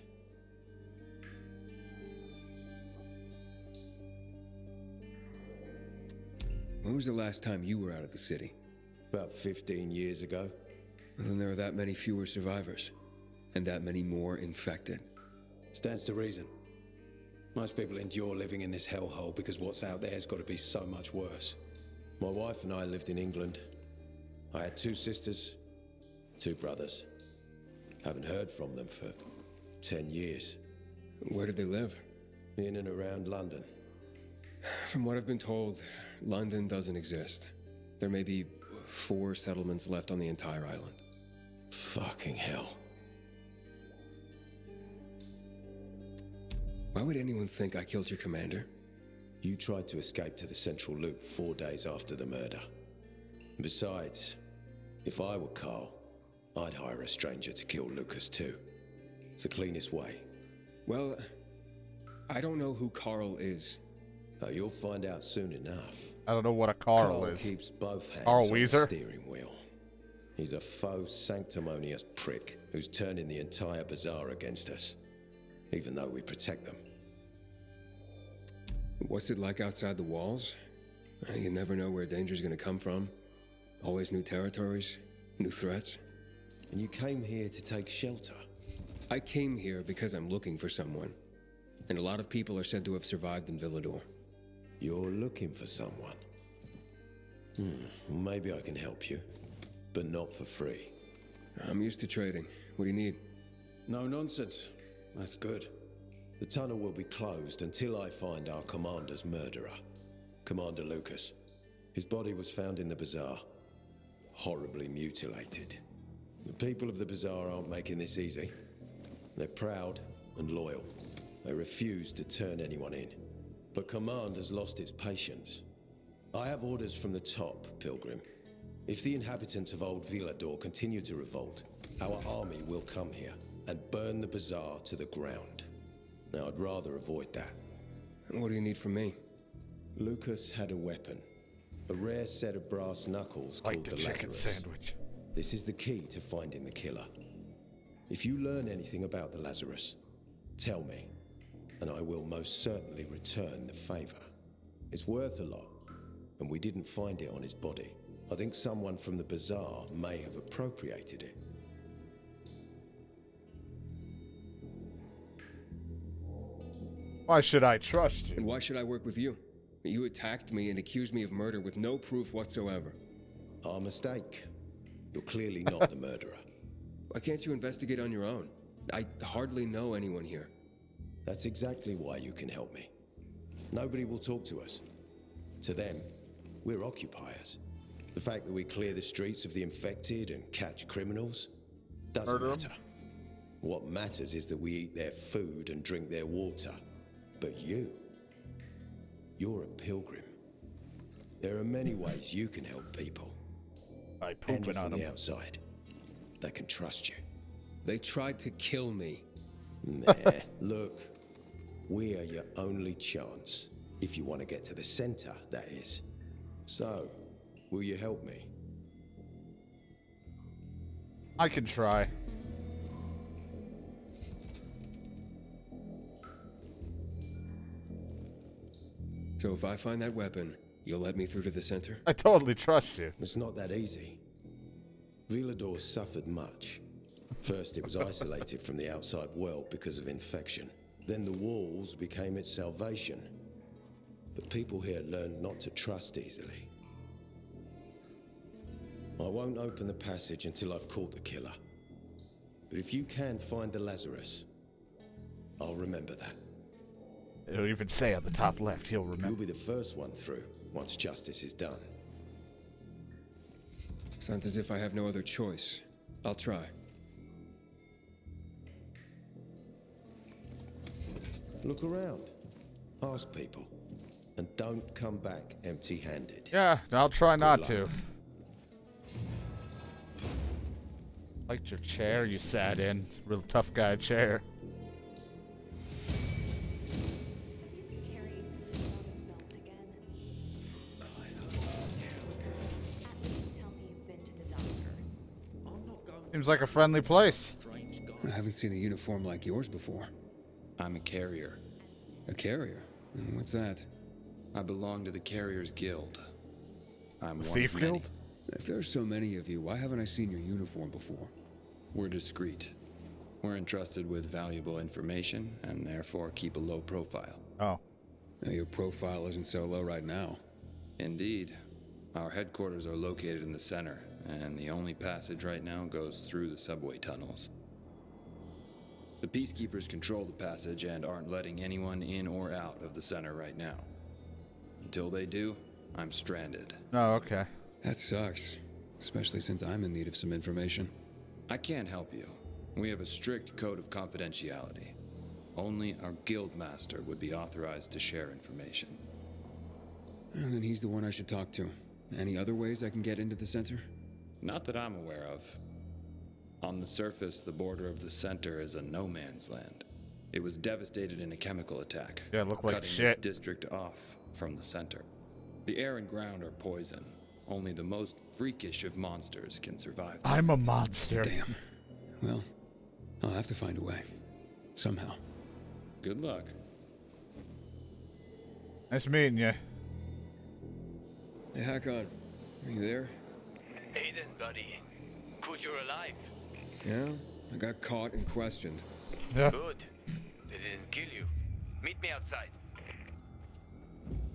When was the last time you were out of the city? About fifteen years ago. Then there are that many fewer survivors, and that many more infected. Stands to reason. Most people endure living in this hellhole because what's out there has got to be so much worse. My wife and I lived in England. I had two sisters, two brothers. Haven't heard from them for ten years. Where did they live? In and around London. From what I've been told, London doesn't exist. There may be four settlements left on the entire island. Fucking hell. Why would anyone think I killed your commander? You tried to escape to the Central Loop four days after the murder. Besides, if I were Carl, I'd hire a stranger to kill Lucas too. It's the cleanest way. Well, I don't know who Carl is. Oh, you'll find out soon enough. I don't know what a Carl, Carl is. Keeps both hands Carl on Weezer? The steering wheel. He's a faux sanctimonious prick who's turning the entire bazaar against us, even though we protect them. What's it like outside the walls? You never know where danger's gonna come from. Always new territories, new threats. And you came here to take shelter? I came here because I'm looking for someone. And a lot of people are said to have survived in Villador. You're looking for someone? Hmm, maybe I can help you, but not for free. I'm used to trading. What do you need? No nonsense. That's good. The tunnel will be closed until I find our commander's murderer. Commander Lucas. His body was found in the bazaar. Horribly mutilated. The people of the bazaar aren't making this easy. They're proud and loyal. They refuse to turn anyone in. But command has lost its patience. I have orders from the top, Pilgrim. If the inhabitants of Old Villador continue to revolt, our army will come here and burn the bazaar to the ground. Now, I'd rather avoid that. And what do you need from me? Lucas had a weapon. A rare set of brass knuckles like called the, the chicken sandwich. This is the key to finding the killer. If you learn anything about the Lazarus, tell me, and I will most certainly return the favor. It's worth a lot, and we didn't find it on his body. I think someone from the bazaar may have appropriated it. Why should I trust you? And why should I work with you? You attacked me and accused me of murder with no proof whatsoever. Our mistake. You're clearly not the murderer. Why can't you investigate on your own? I hardly know anyone here. That's exactly why you can help me. Nobody will talk to us. To them, we're occupiers. The fact that we clear the streets of the infected and catch criminals doesn't murder matter. Them. What matters is that we eat their food and drink their water. But you, you're a pilgrim. There are many ways you can help people. I poop it on them. Outside, they can trust you. They tried to kill me. Nah, look, we are your only chance. If you want to get to the center, that is. So, will you help me? I can try. So if I find that weapon, you'll let me through to the center? I totally trust you. It's not that easy. Villador suffered much. First, it was isolated from the outside world because of infection. Then the walls became its salvation. But people here learned not to trust easily. I won't open the passage until I've caught the killer. But if you can find the Lazarus, I'll remember that. It'll even say on the top left, he'll remember. You'll be the first one through once justice is done. Sounds as if I have no other choice. I'll try. Look around, ask people, and don't come back empty-handed. Yeah, I'll try not to. Liked your chair you sat in, real tough guy chair. Seems like a friendly place. I haven't seen a uniform like yours before. I'm a carrier. A carrier? What's that? I belong to the Carriers Guild. I'm Thief Guild? If there are so many of you, why haven't I seen your uniform before? We're discreet. We're entrusted with valuable information and therefore keep a low profile. Oh. Now your profile isn't so low right now. Indeed. Our headquarters are located in the center, and the only passage right now goes through the subway tunnels. The peacekeepers control the passage and aren't letting anyone in or out of the center right now. Until they do, I'm stranded. Oh, okay. That sucks, especially since I'm in need of some information. I can't help you. We have a strict code of confidentiality. Only our guildmaster would be authorized to share information. And then he's the one I should talk to. Any other ways I can get into the center? Not that I'm aware of. On the surface, the border of the center is a no man's land. It was devastated in a chemical attack. Yeah, look like cutting shit. This district off from the center. The air and ground are poison. Only the most freakish of monsters can survive. I'm a monster. Damn. Well, I'll have to find a way. Somehow. Good luck. Nice meeting you. Hey, Hakon. Are you there? Aiden, buddy. Good you're alive. Yeah, I got caught and questioned. Yeah. Good. They didn't kill you. Meet me outside.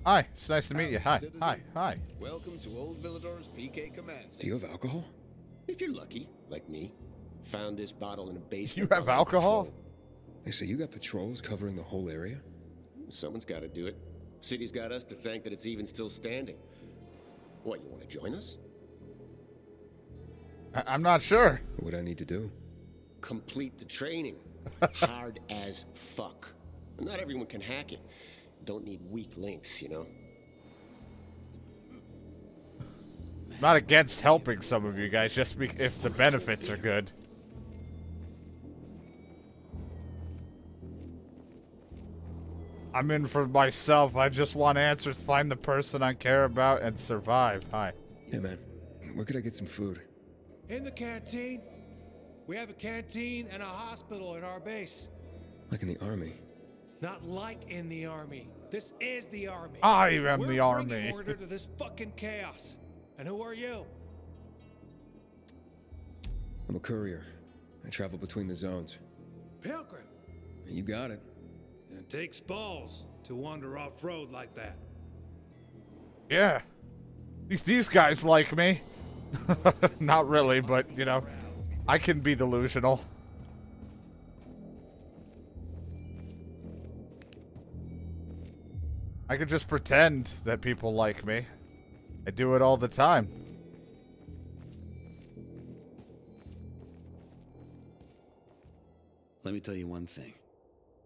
Hi, it's nice to meet you. Hi, citizen. Hi, hi. Welcome to Old Villador's P K Command. Do you have alcohol? If you're lucky, like me. Found this bottle in a basement. You have alcohol? Hey, so you got patrols covering the whole area? Someone's got to do it. City's got us to thank that it's even still standing. What, you want to join us? I I'm not sure. What do I need to do? Complete the training. Hard as fuck. Not everyone can hack it. Don't need weak links, you know? Not against helping some of you guys, just be if the benefits are good. I'm in for myself. I just want answers, find the person I care about, and survive. Hi. Hey, man. Where could I get some food? In the canteen. We have a canteen and a hospital at our base. Like in the army. Not like in the army. This is the army. I am We're the army. We're bringing order to this fucking chaos. And who are you? I'm a courier. I travel between the zones. Pilgrim. You got it. It takes balls to wander off-road like that. Yeah. At least these guys like me. Not really, but, you know, I can be delusional. I could just pretend that people like me. I do it all the time. Let me tell you one thing.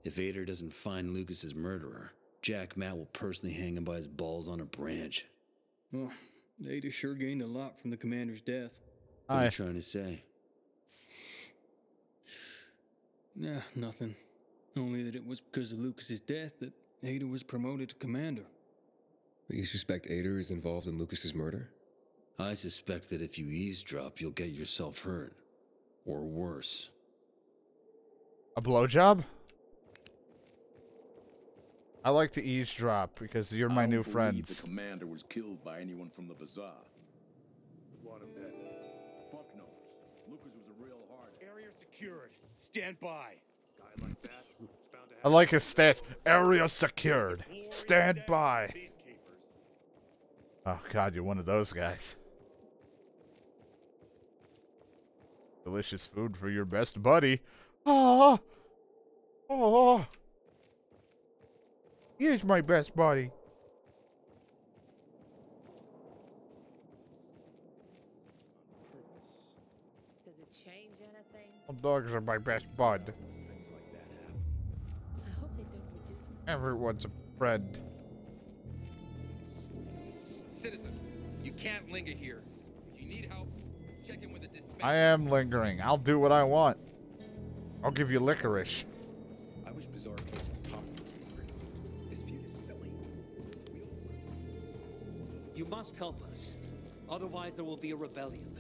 If Vader doesn't find Lucas's murderer, Jack Matt will personally hang him by his balls on a branch. Well, Vader sure gained a lot from the commander's death. What Hi. are you trying to say? Nah, nothing. Only that it was because of Lucas's death that Vader was promoted to commander. But you suspect Vader is involved in Lucas's murder? I suspect that if you eavesdrop, you'll get yourself hurt. Or worse. A blowjob? I like to eavesdrop because you're my new friends. The commander was killed by anyone from the bazaar. What of that? Fuck knows. Lucas was a real hard. Area secured. Stand by. Guy like that. Found I like his stats. Area secured. Stand by. Oh God, you're one of those guys. Delicious food for your best buddy. Oh. Oh. Here's my best buddy. Does it change anything? All dogs are my best bud. I hope they don't do Everyone's a friend. Citizen, you can't linger here. If you need help, check in with the dispatch. I am lingering. I'll do what I want. I'll give you licorice. I was bizarre. You must help us. Otherwise, there will be a rebellion.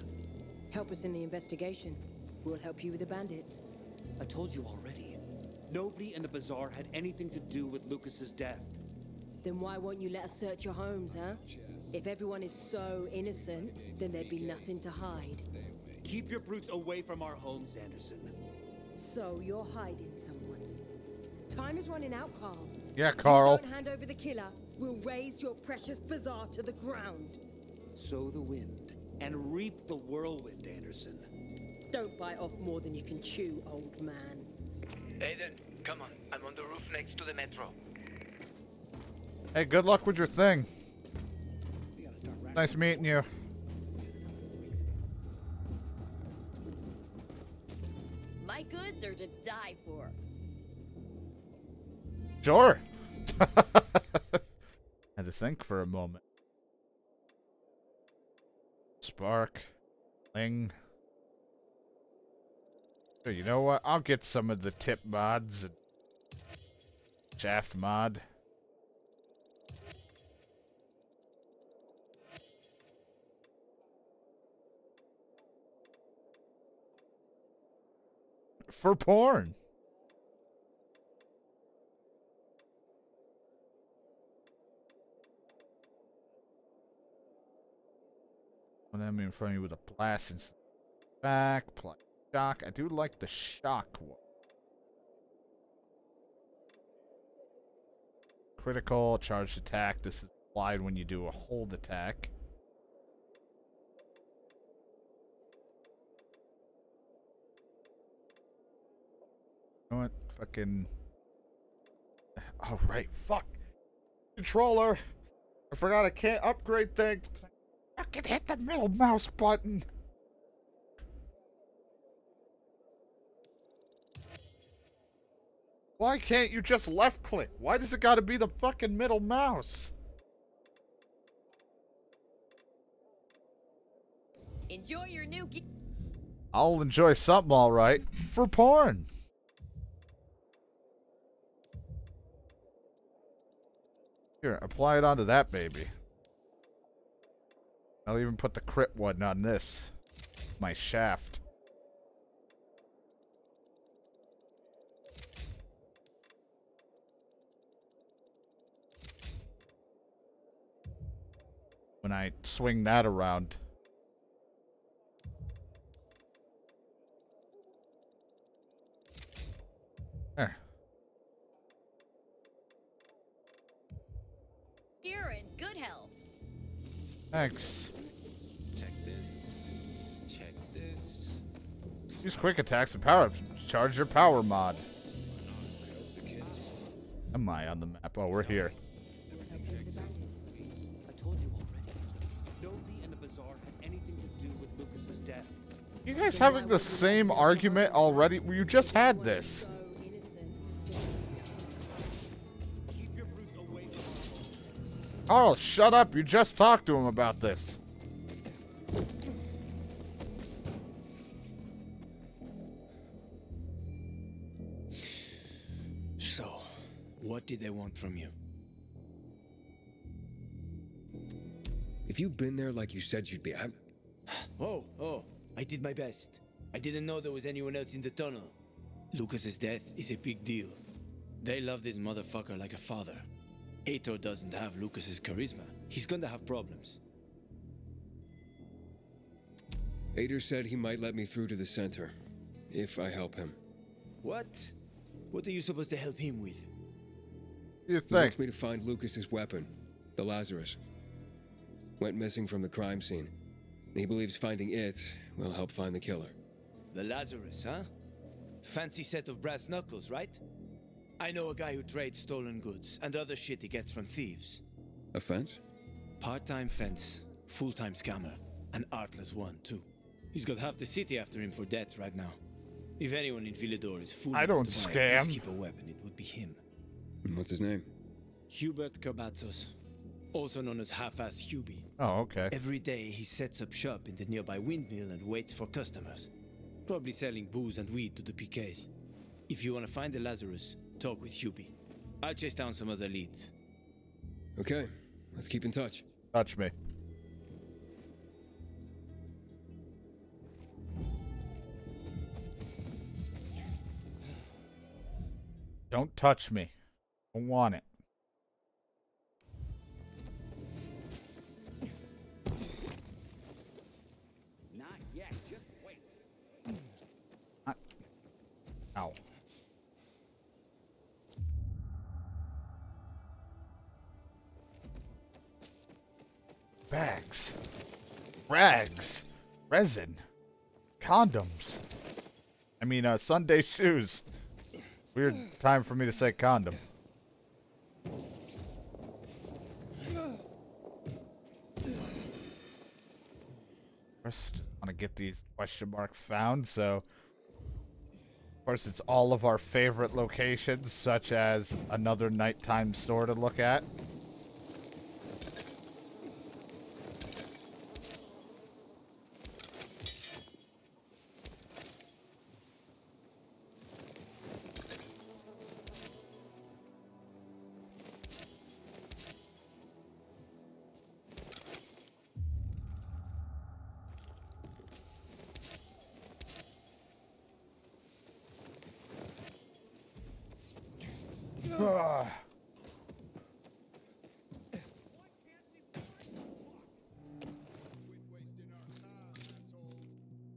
Help us in the investigation. We'll help you with the bandits. I told you already. Nobody in the bazaar had anything to do with Lucas's death. Then why won't you let us search your homes, huh? Yes. If everyone is so innocent, then there'd be nothing to hide. Keep your brutes away from our homes, Anderson. So you're hiding someone. Time is running out, Carl. Yeah, Carl. If you don't hand over the killer, we'll raise your precious bazaar to the ground. Sow the wind and reap the whirlwind, Anderson. Don't bite off more than you can chew, old man. Aiden, come on. I'm on the roof next to the metro. Hey, good luck with your thing. Nice meeting you. My goods are to die for. Sure. Had to think for a moment. Spark. Ling. So you know what? I'll get some of the tip mods. And shaft mod. For porn. Well, I'm in front of you with a blast and back, play shock. I do like the shock one. Critical, charged attack. This is applied when you do a hold attack. You know what? Fucking. Oh, right. Fuck. Controller. I forgot I can't upgrade things. I fucking hit the middle mouse button. Why can't you just left click? Why does it gotta be the fucking middle mouse? Enjoy your new gear. I'll enjoy something, alright. For porn. Here, apply it onto that baby. I'll even put the crit one on this. My shaft. When I swing that around. There. You're in good health. Thanks. Check this. Check this. Use quick attacks and power ups. Charge your power mod. Am I on the map? Oh, we're here. I told you already. Nobody in the bazaar had anything to do with Lucas's death. You guys having the same argument already? You just had this. Carl, shut up. You just talked to him about this. So, what did they want from you? If you'd been there like you said you'd be, I'm... Oh, oh, I did my best. I didn't know there was anyone else in the tunnel. Lucas's death is a big deal. They love this motherfucker like a father. Ato doesn't have Lucas's charisma. He's gonna have problems. Ader said he might let me through to the center, if I help him. What? What are you supposed to help him with? You think? He wants me to find Lucas's weapon, the Lazarus. Went missing from the crime scene. He believes finding it will help find the killer. The Lazarus, huh? Fancy set of brass knuckles, right? I know a guy who trades stolen goods and other shit he gets from thieves. A fence? Part-time fence, full-time scammer, an artless one too. He's got half the city after him for debt right now. If anyone in Villador is fool enough to buy a peacekeeper weapon, it would be him. What's his name? Hubert Kerbatzos, also known as Half-Ass Hubie. Oh, okay. Every day he sets up shop in the nearby windmill and waits for customers. Probably selling booze and weed to the P Ks. If you want to find the Lazarus, talk with Hubie. I'll chase down some other leads. Okay, let's keep in touch. Touch me. Don't touch me. I don't want it. Bags. Rags. Resin. Condoms. I mean, uh, Sunday shoes. Weird time for me to say condom. First, I want to get these question marks found, so... Of course, it's all of our favorite locations, such as another nighttime store to look at.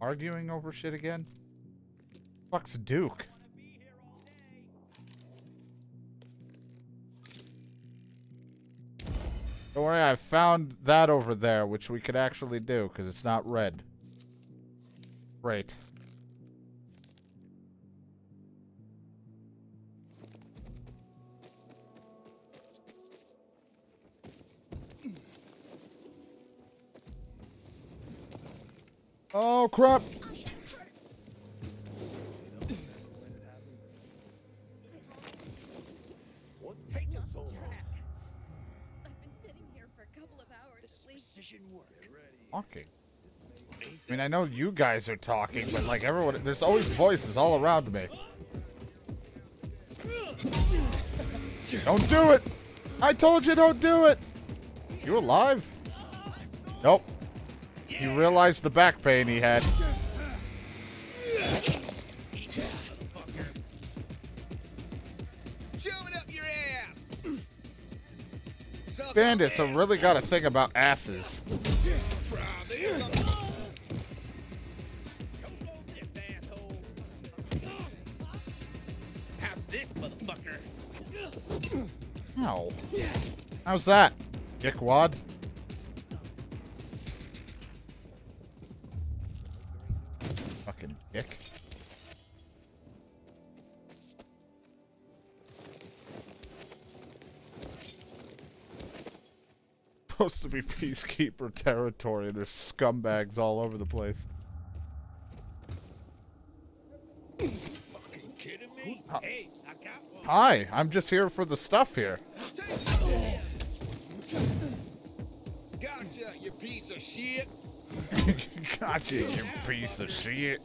Arguing over shit again? Fuck's Duke. Don't worry, I found that over there, which we could actually do, because it's not red. Great. Oh, crap! What's taking so long? I've been sitting here for a couple of hours at least. Talking. I mean, I know you guys are talking, but like everyone, there's always voices all around me. Don't do it! I told you don't do it! You alive? Nope. He realized the back pain he had. Bandits have really got a thing about asses. Ow. How's that, dickwad? Dick. Supposed to be peacekeeper territory. There's scumbags all over the place. Fucking kidding me? Uh, hey, I got one. Hi, I'm just here for the stuff here. Gotcha, you piece of shit. Gotcha, you piece of shit.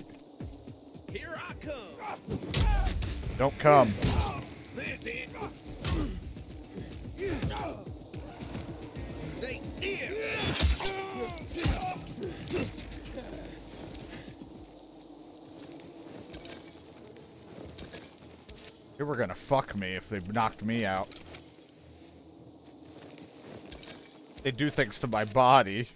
Here I come. Don't come. This it. Take it. They were gonna fuck me if they knocked me out. They do things to my body.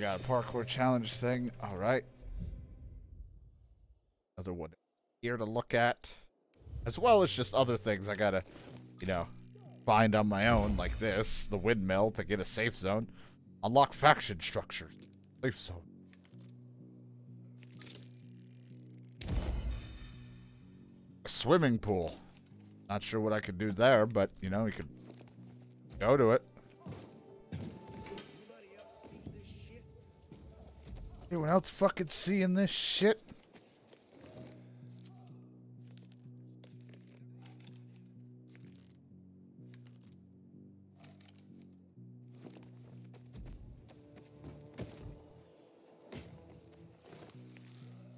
Got a parkour challenge thing. All right. Another one here to look at. As well as just other things I gotta, you know, find on my own, like this. The windmill to get a safe zone. Unlock faction structures. Safe zone. A swimming pool. Not sure what I could do there, but, you know, you could go to it. Anyone else fucking seeing this shit?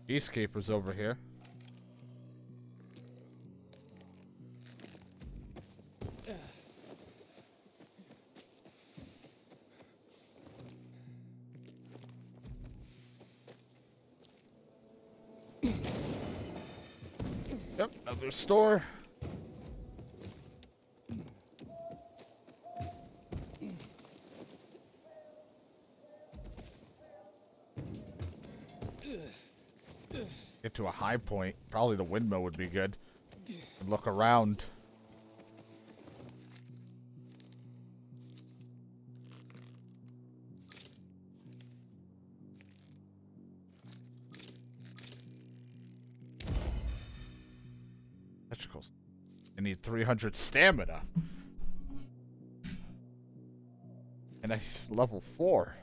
Peacekeeper's over here. Yep, another store. Get to a high point. Probably the windmill would be good. And look around. Petricles. I need three hundred stamina. And I level four.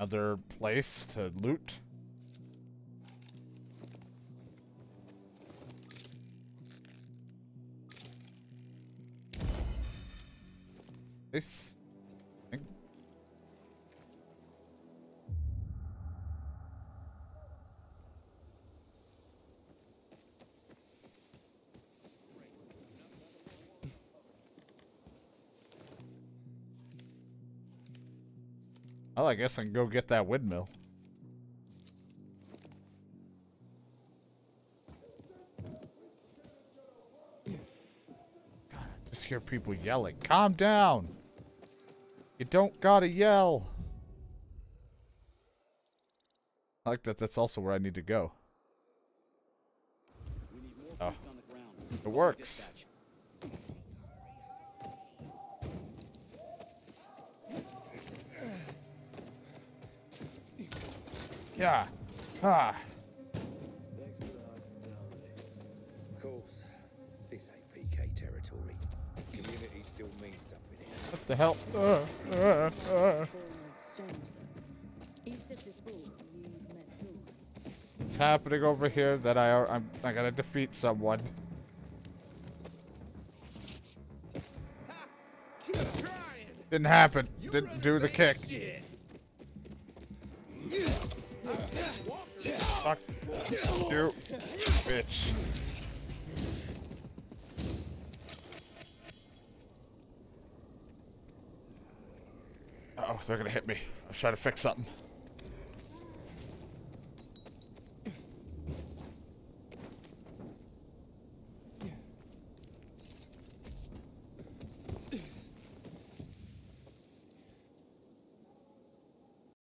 Another place to loot. This thing. Well, I guess I can go get that windmill. God, I just hear people yelling. Calm down. You don't gotta yell. I like that that's also where I need to go. We need more oh. on the ground. It works. Yeah. Ah. Of course, this ain't P K territory. Community still means something here. What the hell? Uh, uh, uh. It's happening over here that I are, I'm I gotta defeat someone. Didn't happen. Didn't do the kick. Fuck you, bitch. Uh oh, they're gonna hit me. I was trying to fix something.